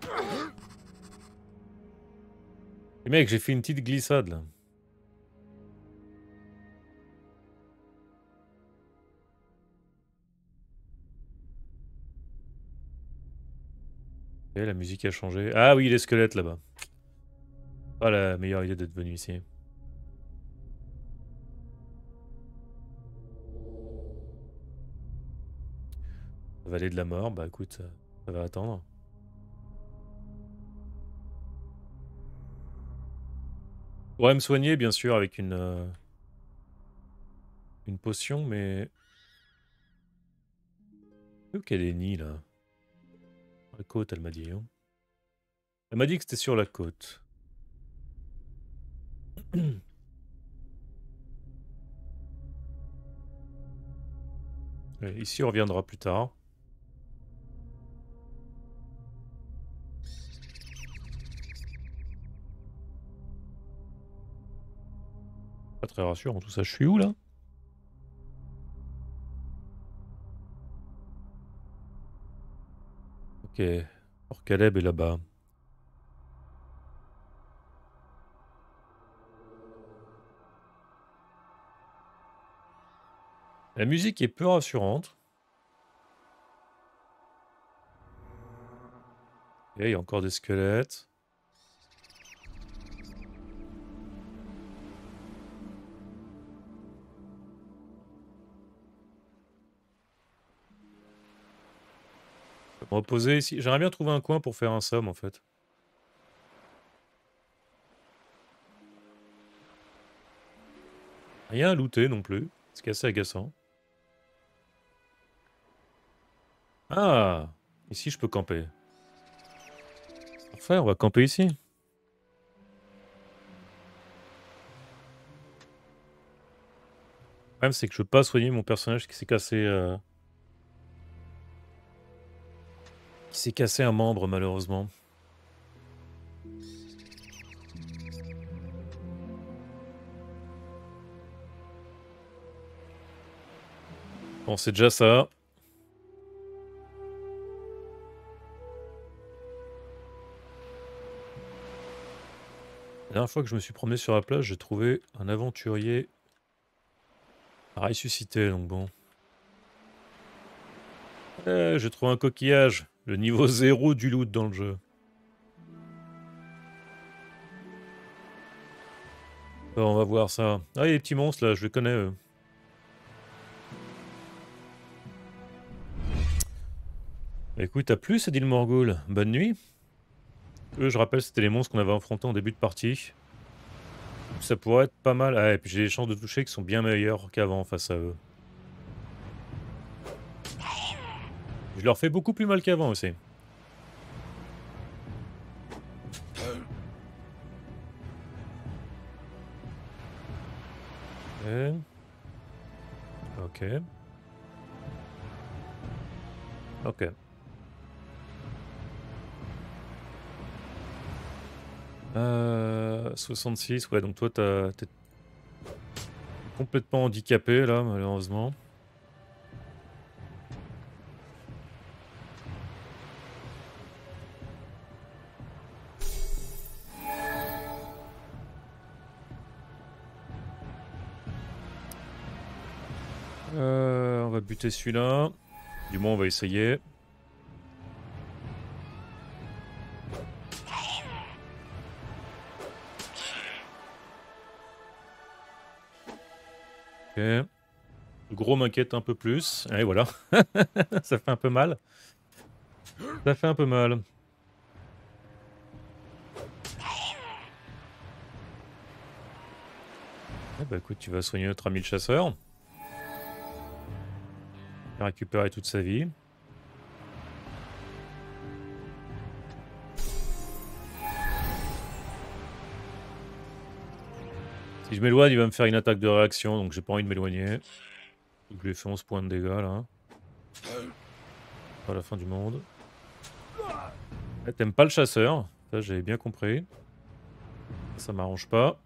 Et mec, j'ai fait une petite glissade là. Et la musique a changé. Ah oui, les squelettes là-bas. Pas la meilleure idée d'être venu ici. Vallée de la mort, bah écoute, ça va attendre. Je pourrais me soigner bien sûr avec une potion, mais... Où qu'elle est née là? La côte, elle m'a dit. Hein. Elle m'a dit que c'était sur la côte. Et ici, on reviendra plus tard. Pas très rassurant tout ça. Je suis où là? Ok, Port Caleb est là-bas. La musique est peu rassurante. Et il y a encore des squelettes. On va poser ici. J'aimerais bien trouver un coin pour faire un somme en fait. Rien à looter non plus, ce qui est assez agaçant. Ah, ici je peux camper. Parfait, on va camper ici. Le problème c'est que je ne peux pas soigner mon personnage qui s'est cassé... Qui s'est cassé un membre, malheureusement. Bon, c'est déjà ça. La dernière fois que je me suis promené sur la plage, j'ai trouvé un aventurier à ressusciter, donc bon. J'ai trouvé un coquillage. Le niveau 0 du loot dans le jeu. Alors on va voir ça. Ah, il y a des petits monstres là, je les connais eux. Écoute, à plus, Edil Morgul. Bonne nuit. Eux, je rappelle, c'était les monstres qu'on avait affrontés en début de partie. Ça pourrait être pas mal. Ah, et puis j'ai des chances de toucher qui sont bien meilleures qu'avant face à eux. Je leur fais beaucoup plus mal qu'avant aussi. Ok. Ok. Ok. 66, ouais, donc toi t'es complètement handicapé là, malheureusement. Buter celui-là, du moins on va essayer. Ok. Le gros m'inquiète un peu plus. Et voilà, ça fait un peu mal. Ça fait un peu mal. Eh bah écoute, tu vas soigner notre ami le chasseur. Récupérer toute sa vie. Si je m'éloigne, il va me faire une attaque de réaction, donc j'ai pas envie de m'éloigner. Je lui ai fait 11 points de dégâts là. Pas la fin du monde. Ah, t'aimes pas le chasseur, ça j'avais bien compris. Ça m'arrange pas.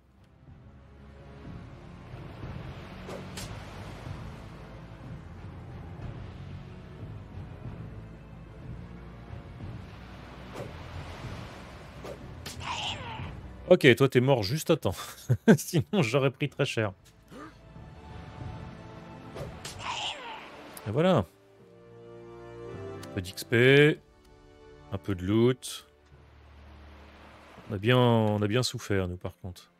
Ok, toi t'es mort juste à temps, sinon j'aurais pris très cher. Et voilà. Un peu d'XP, un peu de loot. On a bien souffert nous par contre.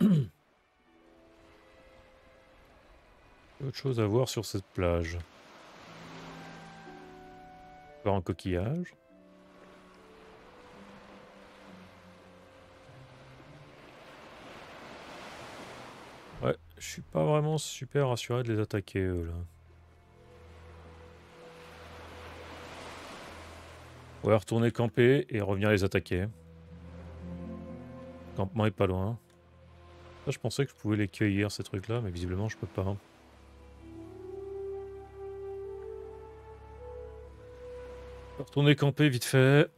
Autre chose à voir sur cette plage. Encore un coquillage. Ouais, je suis pas vraiment super rassuré de les attaquer eux là. Ouais, retourner camper et revenir les attaquer. Le campement est pas loin. Là, je pensais que je pouvais les cueillir ces trucs là, mais visiblement je peux pas. Retourner camper vite fait.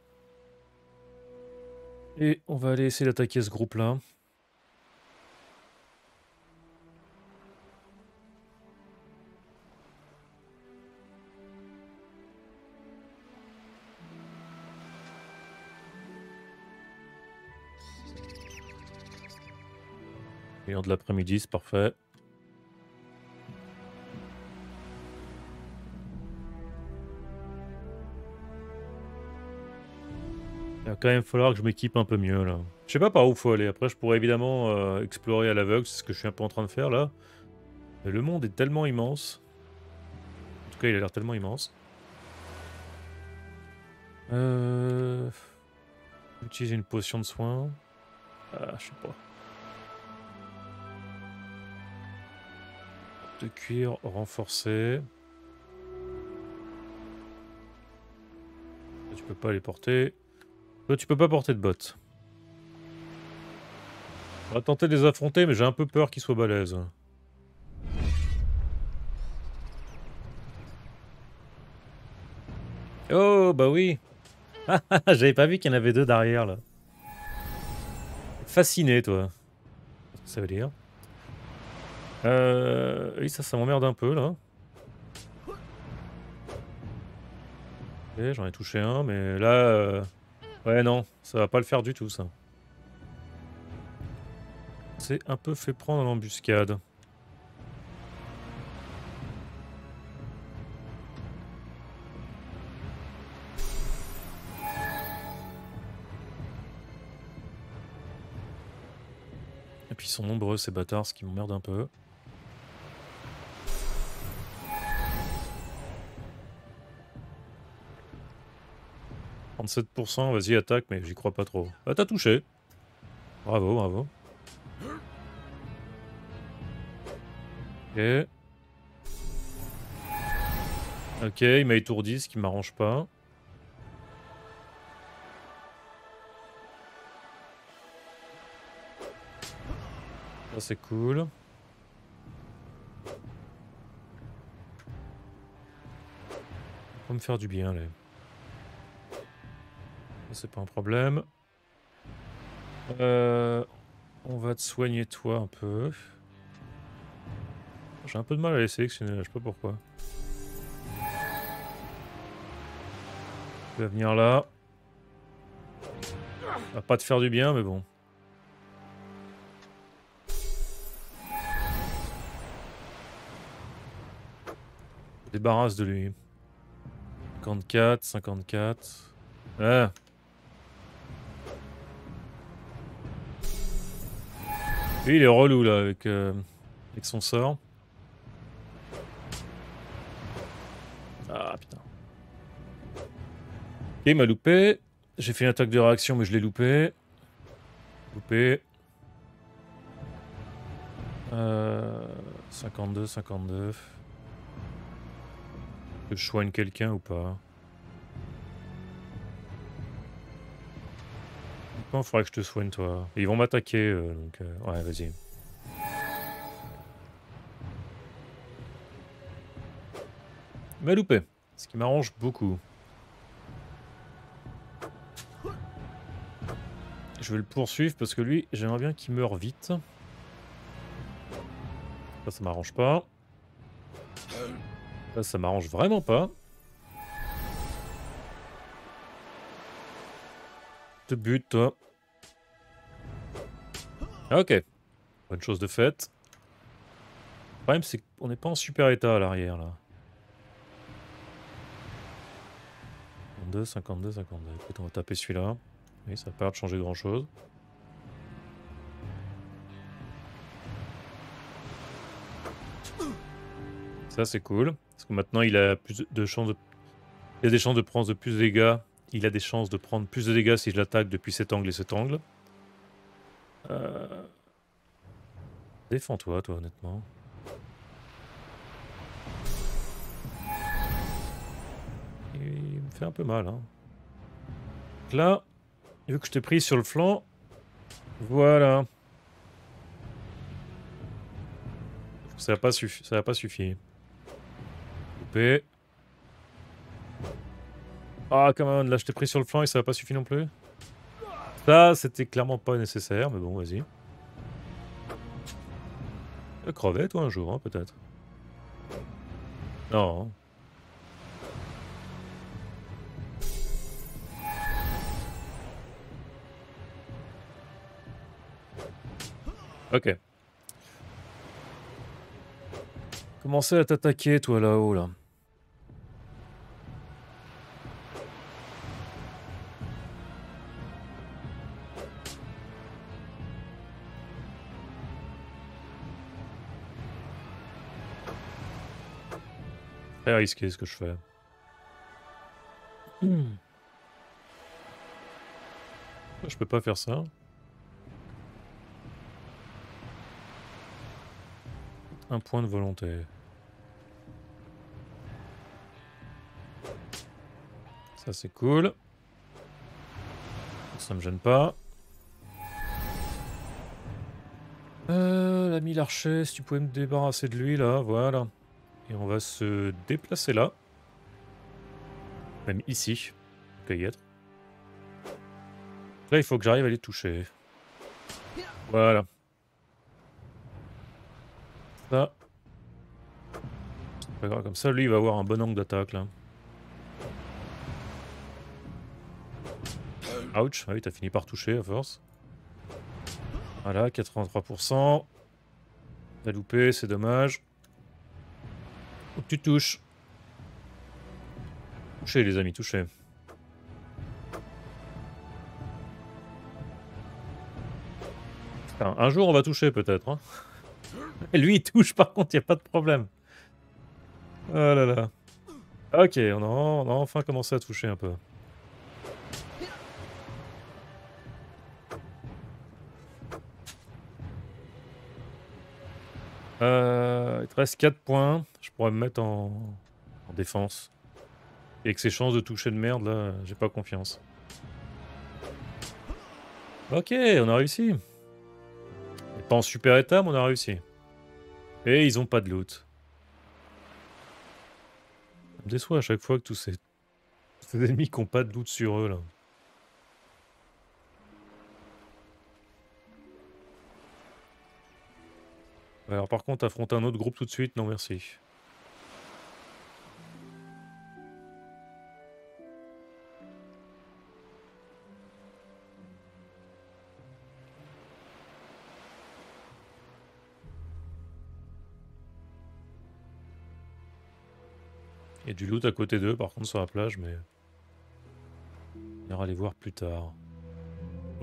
Et on va aller essayer d'attaquer ce groupe là. De l'après-midi, c'est parfait. Il va quand même falloir que je m'équipe un peu mieux là. Je sais pas par où faut aller. Après, je pourrais évidemment explorer à l'aveugle, c'est ce que je suis un peu en train de faire là. Mais le monde est tellement immense. En tout cas, il a l'air tellement immense. Utiliser une potion de soin. Ah, je sais pas. De cuir renforcé. Tu peux pas les porter. Toi, tu peux pas porter de bottes. On va tenter de les affronter, mais j'ai un peu peur qu'ils soient balèzes. Oh, bah oui. J'avais pas vu qu'il y en avait deux derrière, là. Fasciné, toi. Qu'est-ce que ça veut dire ? Oui, ça m'emmerde un peu là. Ok, j'en ai touché un, mais là... Ouais, non, ça va pas le faire du tout, ça. C'est un peu fait prendre en embuscade. Et puis ils sont nombreux, ces bâtards, ce qui m'emmerde un peu. Vas-y, attaque, mais j'y crois pas trop. Ah, t'as touché. Bravo, bravo. Ok. Ok, il m'a étourdi, ce qui m'arrange pas. Ça, c'est cool. On va me faire du bien, là. C'est pas un problème. On va te soigner toi un peu. J'ai un peu de mal à les sélectionner, je sais pas pourquoi. Tu vas venir là. Ça va pas te faire du bien, mais bon. Débarrasse de lui. 54, 54. Ah. Lui il est relou là avec son sort. Ah putain. Ok, il m'a loupé. J'ai fait une attaque de réaction mais je l'ai loupé. Loupé. 52, 52. Que je soigne quelqu'un ou pas? Il faudrait que je te soigne toi. Et ils vont m'attaquer donc ouais vas-y. Il m'a loupé, ce qui m'arrange beaucoup. Je vais le poursuivre parce que lui j'aimerais bien qu'il meure vite. Ça ça m'arrange pas. Ça ça m'arrange vraiment pas. But toi. Ok. Bonne chose de faite. Le problème c'est qu'on n'est pas en super état à l'arrière là. 52, 52, 52. Écoute, on va taper celui-là. Oui, ça n'a pas l'air de changer grand chose. Ça, c'est cool. Parce que maintenant, il a plus de chances de... Il a des chances de prendre plus de dégâts. Il a des chances de prendre plus de dégâts si je l'attaque depuis cet angle et cet angle. Défends-toi, toi, honnêtement. Il me fait un peu mal, hein. Donc là, vu que je t'ai pris sur le flanc, voilà. Ça n'a pas suffi. Ça n'a pas suffi. Coupé. Ah, come on, là je t'ai pris sur le flanc et ça n'a pas suffi non plus. Ça, c'était clairement pas nécessaire, mais bon, vas-y. Crever, toi, un jour, hein, peut-être. Non. Ok. Commencez à t'attaquer, toi, là-haut, là. Très risqué ce que je fais. Je peux pas faire ça. Un point de volonté. Ça c'est cool. Ça me gêne pas. L'ami l'archer, si tu pouvais me débarrasser de lui là, voilà. Et on va se déplacer là. Même ici. Peut y être. Là il faut que j'arrive à les toucher. Voilà. Ça. C'est pas grave, comme ça lui il va avoir un bon angle d'attaque là. Ouch, ah oui, t'as fini par toucher à force. Voilà, 83%. T'as loupé, c'est dommage. Faut que tu touches. Touchez les amis, touchez. Enfin, un jour on va toucher peut-être. Hein. Et lui il touche par contre, il n'y a pas de problème. Oh là là. Ok, on a enfin commencé à toucher un peu. Il te reste 4 points, je pourrais me mettre en défense. Et avec ces chances de toucher de merde, là, j'ai pas confiance. Ok, on a réussi. Pas en super état, mais on a réussi. Et ils ont pas de loot. Ça me déçoit à chaque fois que tous ces ennemis qui ont pas de loot sur eux, là. Alors par contre, affronter un autre groupe tout de suite, non merci. Il y a du loot à côté d'eux, par contre sur la plage, mais... on ira les voir plus tard.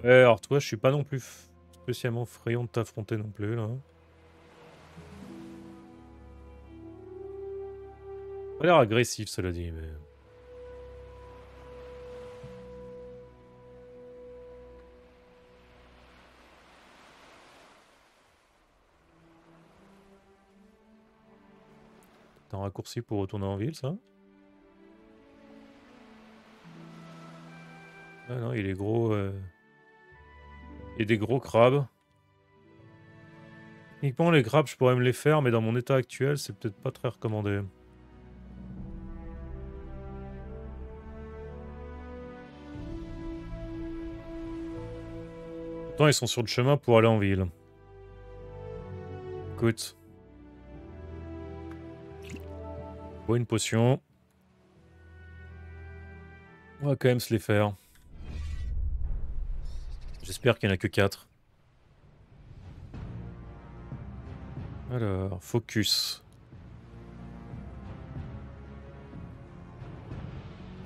Ouais, alors toi, je suis pas non plus spécialement friand de t'affronter non plus, là. Ça a l'air agressif, cela dit, mais... T'as un raccourci pour retourner en ville, ça? Ah non, il est gros... Il y a des gros crabes. Uniquement les crabes, je pourrais me les faire, mais dans mon état actuel, c'est peut-être pas très recommandé. Ils sont sur le chemin pour aller en ville. Écoute. Bois une potion. On va quand même se les faire. J'espère qu'il n'y en a que 4. Alors, focus.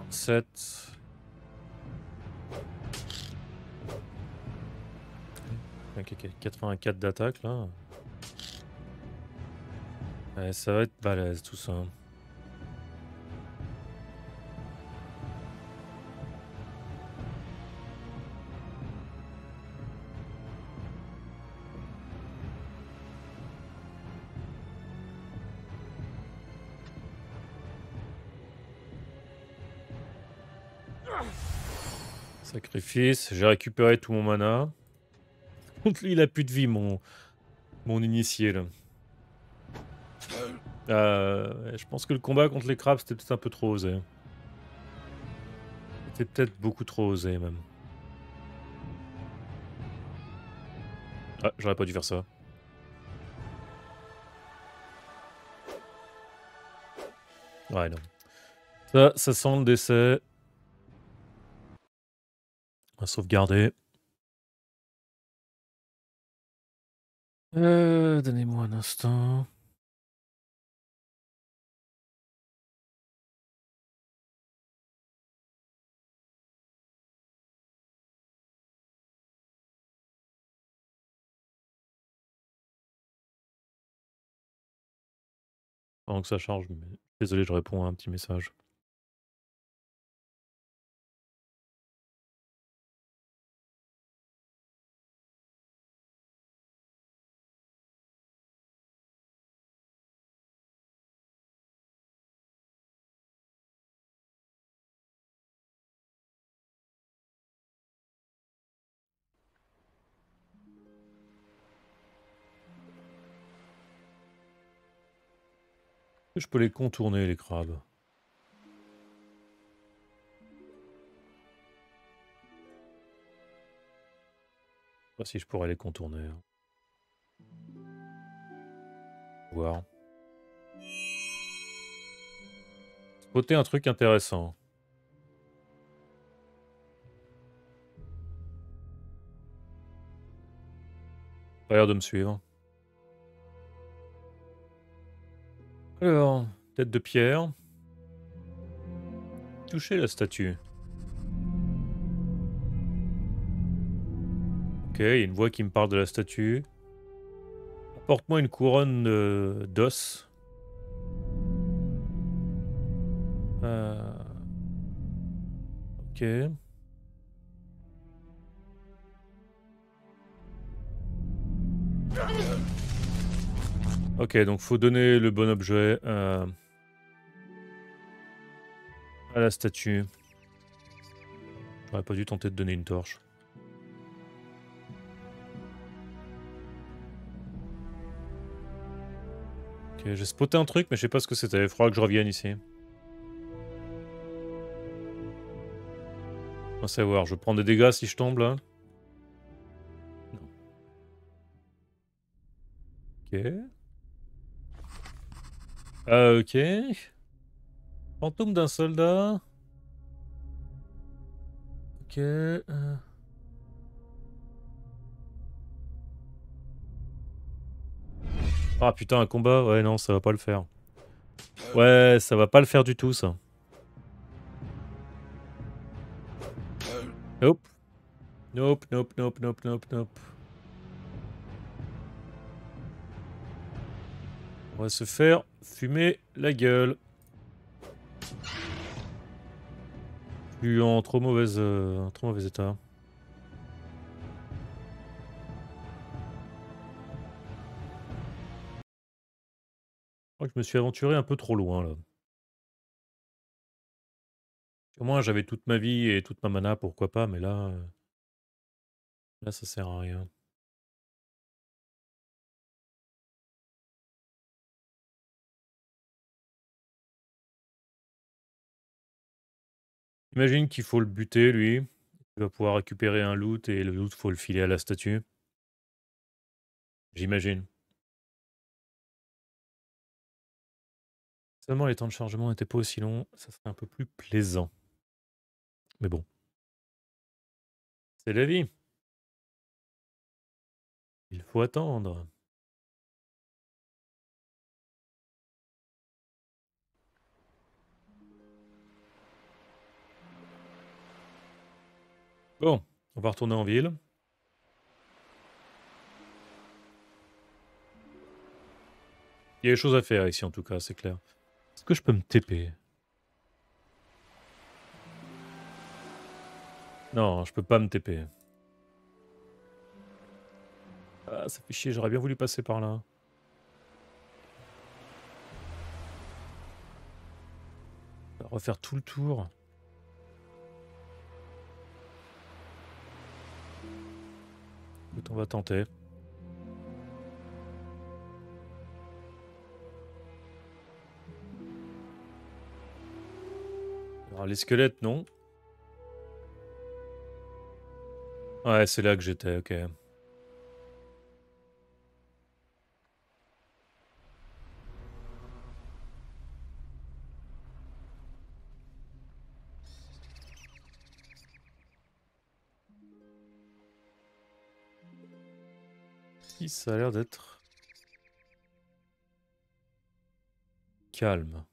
7. Okay, 84 d'attaque là. Ouais, ça va être balèze tout ça. Sacrifice, j'ai récupéré tout mon mana. Contre lui, il a plus de vie, mon initié là. Je pense que le combat contre les crabes c'était peut-être un peu trop osé. C'était peut-être beaucoup trop osé même. Ah, j'aurais pas dû faire ça. Ouais non. Ça sent le décès. On va sauvegarder. Donnez-moi un instant. Pendant que ça charge, mais désolé, je réponds à un petit message. Je peux les contourner, les crabes. Je sais pas si je pourrais les contourner. Voir. Spotter un truc intéressant. Pas l'air de me suivre. Alors, tête de pierre. Toucher la statue. Ok, il y a une voix qui me parle de la statue. Apporte-moi une couronne d'os. Ok. Ok, donc faut donner le bon objet à la statue. J'aurais pas dû tenter de donner une torche. Ok, j'ai spoté un truc, mais je sais pas ce que c'était. Il faudra que je revienne ici. On va savoir, je prends des dégâts si je tombe là. Non. Ok. Ok. Fantôme d'un soldat. Ok. Ah putain, un combat. Ouais, non, ça va pas le faire. Ouais, ça va pas le faire du tout, ça. Nope. Nope, nope, nope, nope, nope, nope. On va se faire fumer la gueule. Je suis en trop mauvais état. Je crois que je me suis aventuré un peu trop loin là. Au moins j'avais toute ma vie et toute ma mana, pourquoi pas, mais là... Là ça sert à rien. J'imagine qu'il faut le buter, lui. Il va pouvoir récupérer un loot et le loot, faut le filer à la statue. J'imagine. Seulement les temps de chargement n'étaient pas aussi longs, ça serait un peu plus plaisant. Mais bon. C'est la vie. Il faut attendre. Bon, on va retourner en ville. Il y a des choses à faire ici en tout cas, c'est clair. Est-ce que je peux me TP? Non, je peux pas me TP. Ah, ça fait chier, j'aurais bien voulu passer par là. On va refaire tout le tour. Écoute, on va tenter. Alors, les squelettes, non. Ouais, c'est là que j'étais, ok. Ça a l'air d'être calme.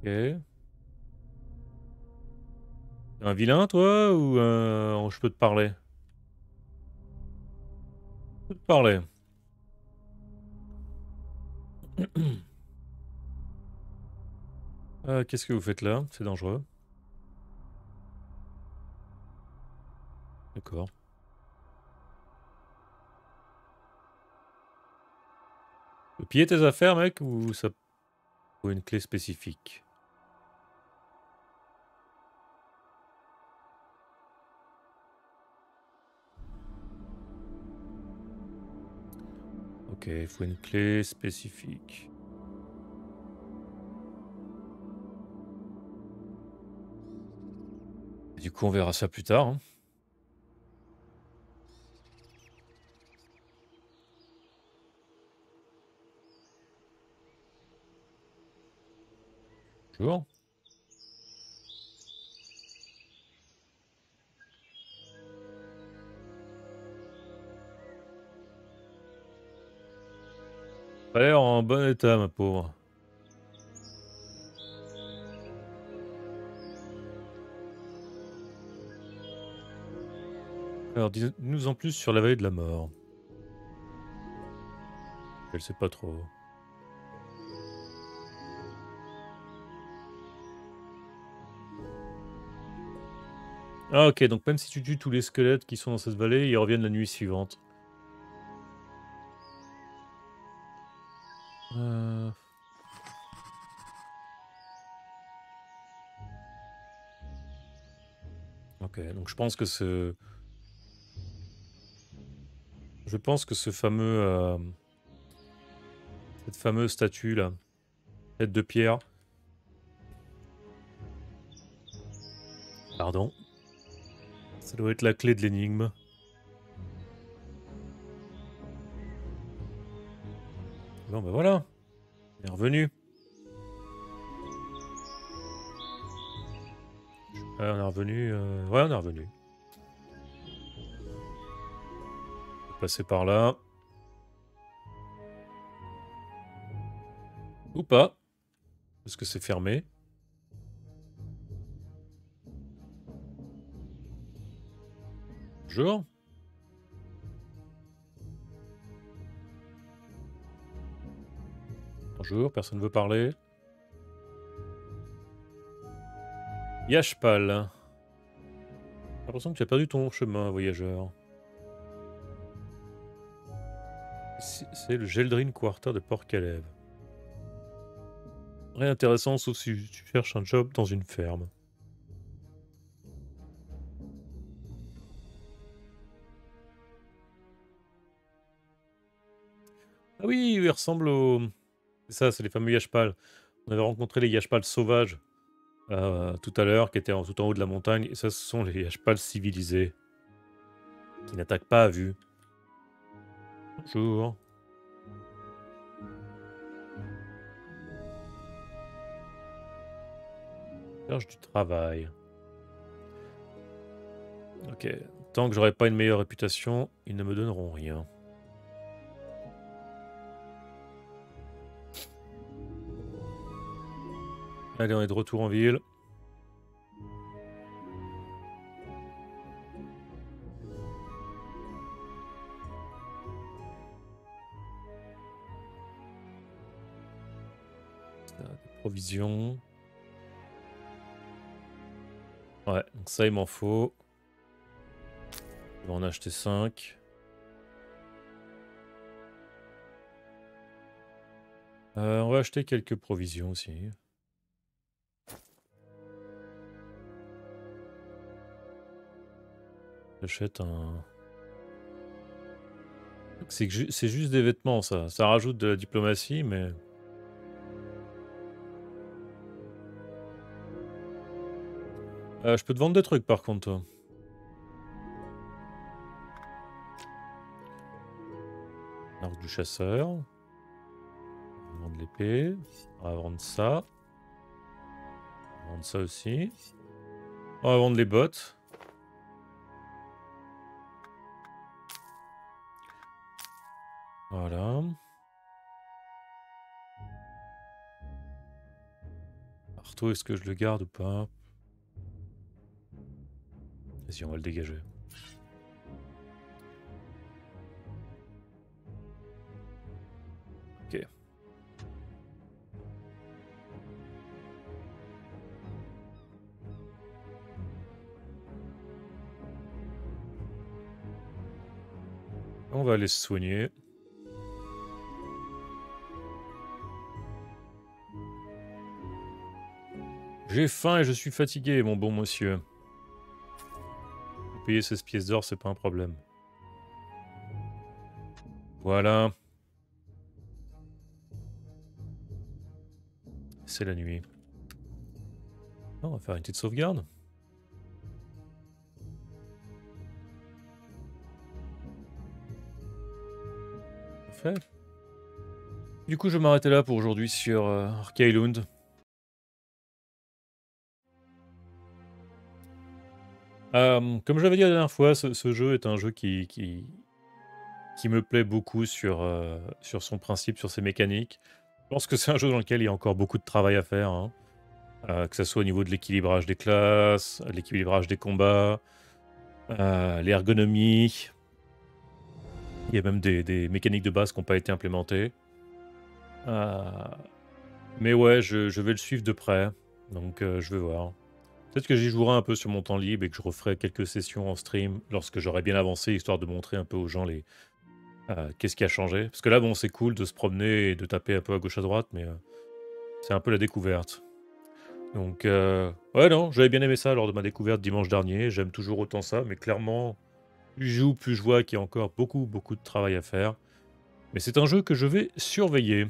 Ok. T'es un vilain, toi, ou je peux te parler? Je peux te parler. Qu'est-ce que vous faites là? C'est dangereux. D'accord. Tu peux piller tes affaires, mec, ou ça... Ou une clé spécifique? Ok, il faut une clé spécifique. Du coup, on verra ça plus tard. Hein. Bonjour. Ça a l'air en bon état, ma pauvre. Alors, dis-nous en plus sur la vallée de la mort. Je ne sais pas trop. Ah, ok, donc même si tu tues tous les squelettes qui sont dans cette vallée, ils reviennent la nuit suivante. Ok, donc je pense que ce... Je pense que ce fameux, cette fameuse statue là, tête de pierre, pardon, ça doit être la clé de l'énigme. Bon ben voilà, on est revenu. On est revenu, ouais on est revenu. Passer par là. Ou pas. Parce que c'est fermé. Bonjour. Bonjour, personne ne veut parler. Yashpal. J'ai l'impression que tu as perdu ton chemin, voyageur. C'est le Geldrin Quarter de Port Caleb. Rien d'intéressant sauf si tu cherches un job dans une ferme. Ah oui, il ressemble au... C'est ça, c'est les fameux Yashpal. On avait rencontré les Yashpal sauvages tout à l'heure, qui étaient tout en haut de la montagne. Et ça, ce sont les Yashpal civilisés, qui n'attaquent pas à vue. Bonjour. Cherche du travail. Ok. Tant que j'aurai pas une meilleure réputation, ils ne me donneront rien. Allez, on est de retour en ville. Provisions. Ouais, donc ça, il m'en faut. Je vais en acheter 5. On va acheter quelques provisions aussi. J'achète un... C'est juste des vêtements, ça. Ça rajoute de la diplomatie, mais... je peux te vendre des trucs, par contre, toi. L'arc du chasseur. On va vendre l'épée. On va vendre ça. On va vendre ça aussi. On va vendre les bottes. Voilà. Marteau, est-ce que je le garde ou pas? Vas-y, on va le dégager. Ok. On va aller se soigner. J'ai faim et je suis fatigué, mon bon monsieur. Payer 16 pièces d'or, c'est pas un problème. Voilà. C'est la nuit. On va faire une petite sauvegarde. Parfait. Du coup, je vais m'arrêter là pour aujourd'hui sur Archaelund. Comme je l'avais dit la dernière fois, ce jeu est un jeu qui me plaît beaucoup sur, sur son principe, sur ses mécaniques. Je pense que c'est un jeu dans lequel il y a encore beaucoup de travail à faire, hein. Que ce soit au niveau de l'équilibrage des classes, l'équilibrage des combats, l'ergonomie. Il y a même des mécaniques de base qui n'ont pas été implémentées. Mais ouais, je vais le suivre de près, donc je vais voir. Peut-être que j'y jouerai un peu sur mon temps libre et que je referai quelques sessions en stream lorsque j'aurai bien avancé, histoire de montrer un peu aux gens les qu'est-ce qui a changé. Parce que là, bon, c'est cool de se promener et de taper un peu à gauche à droite, mais c'est un peu la découverte. Donc, ouais, non, j'avais bien aimé ça lors de ma découverte dimanche dernier. J'aime toujours autant ça, mais clairement, plus je joue, plus je vois qu'il y a encore beaucoup de travail à faire. Mais c'est un jeu que je vais surveiller.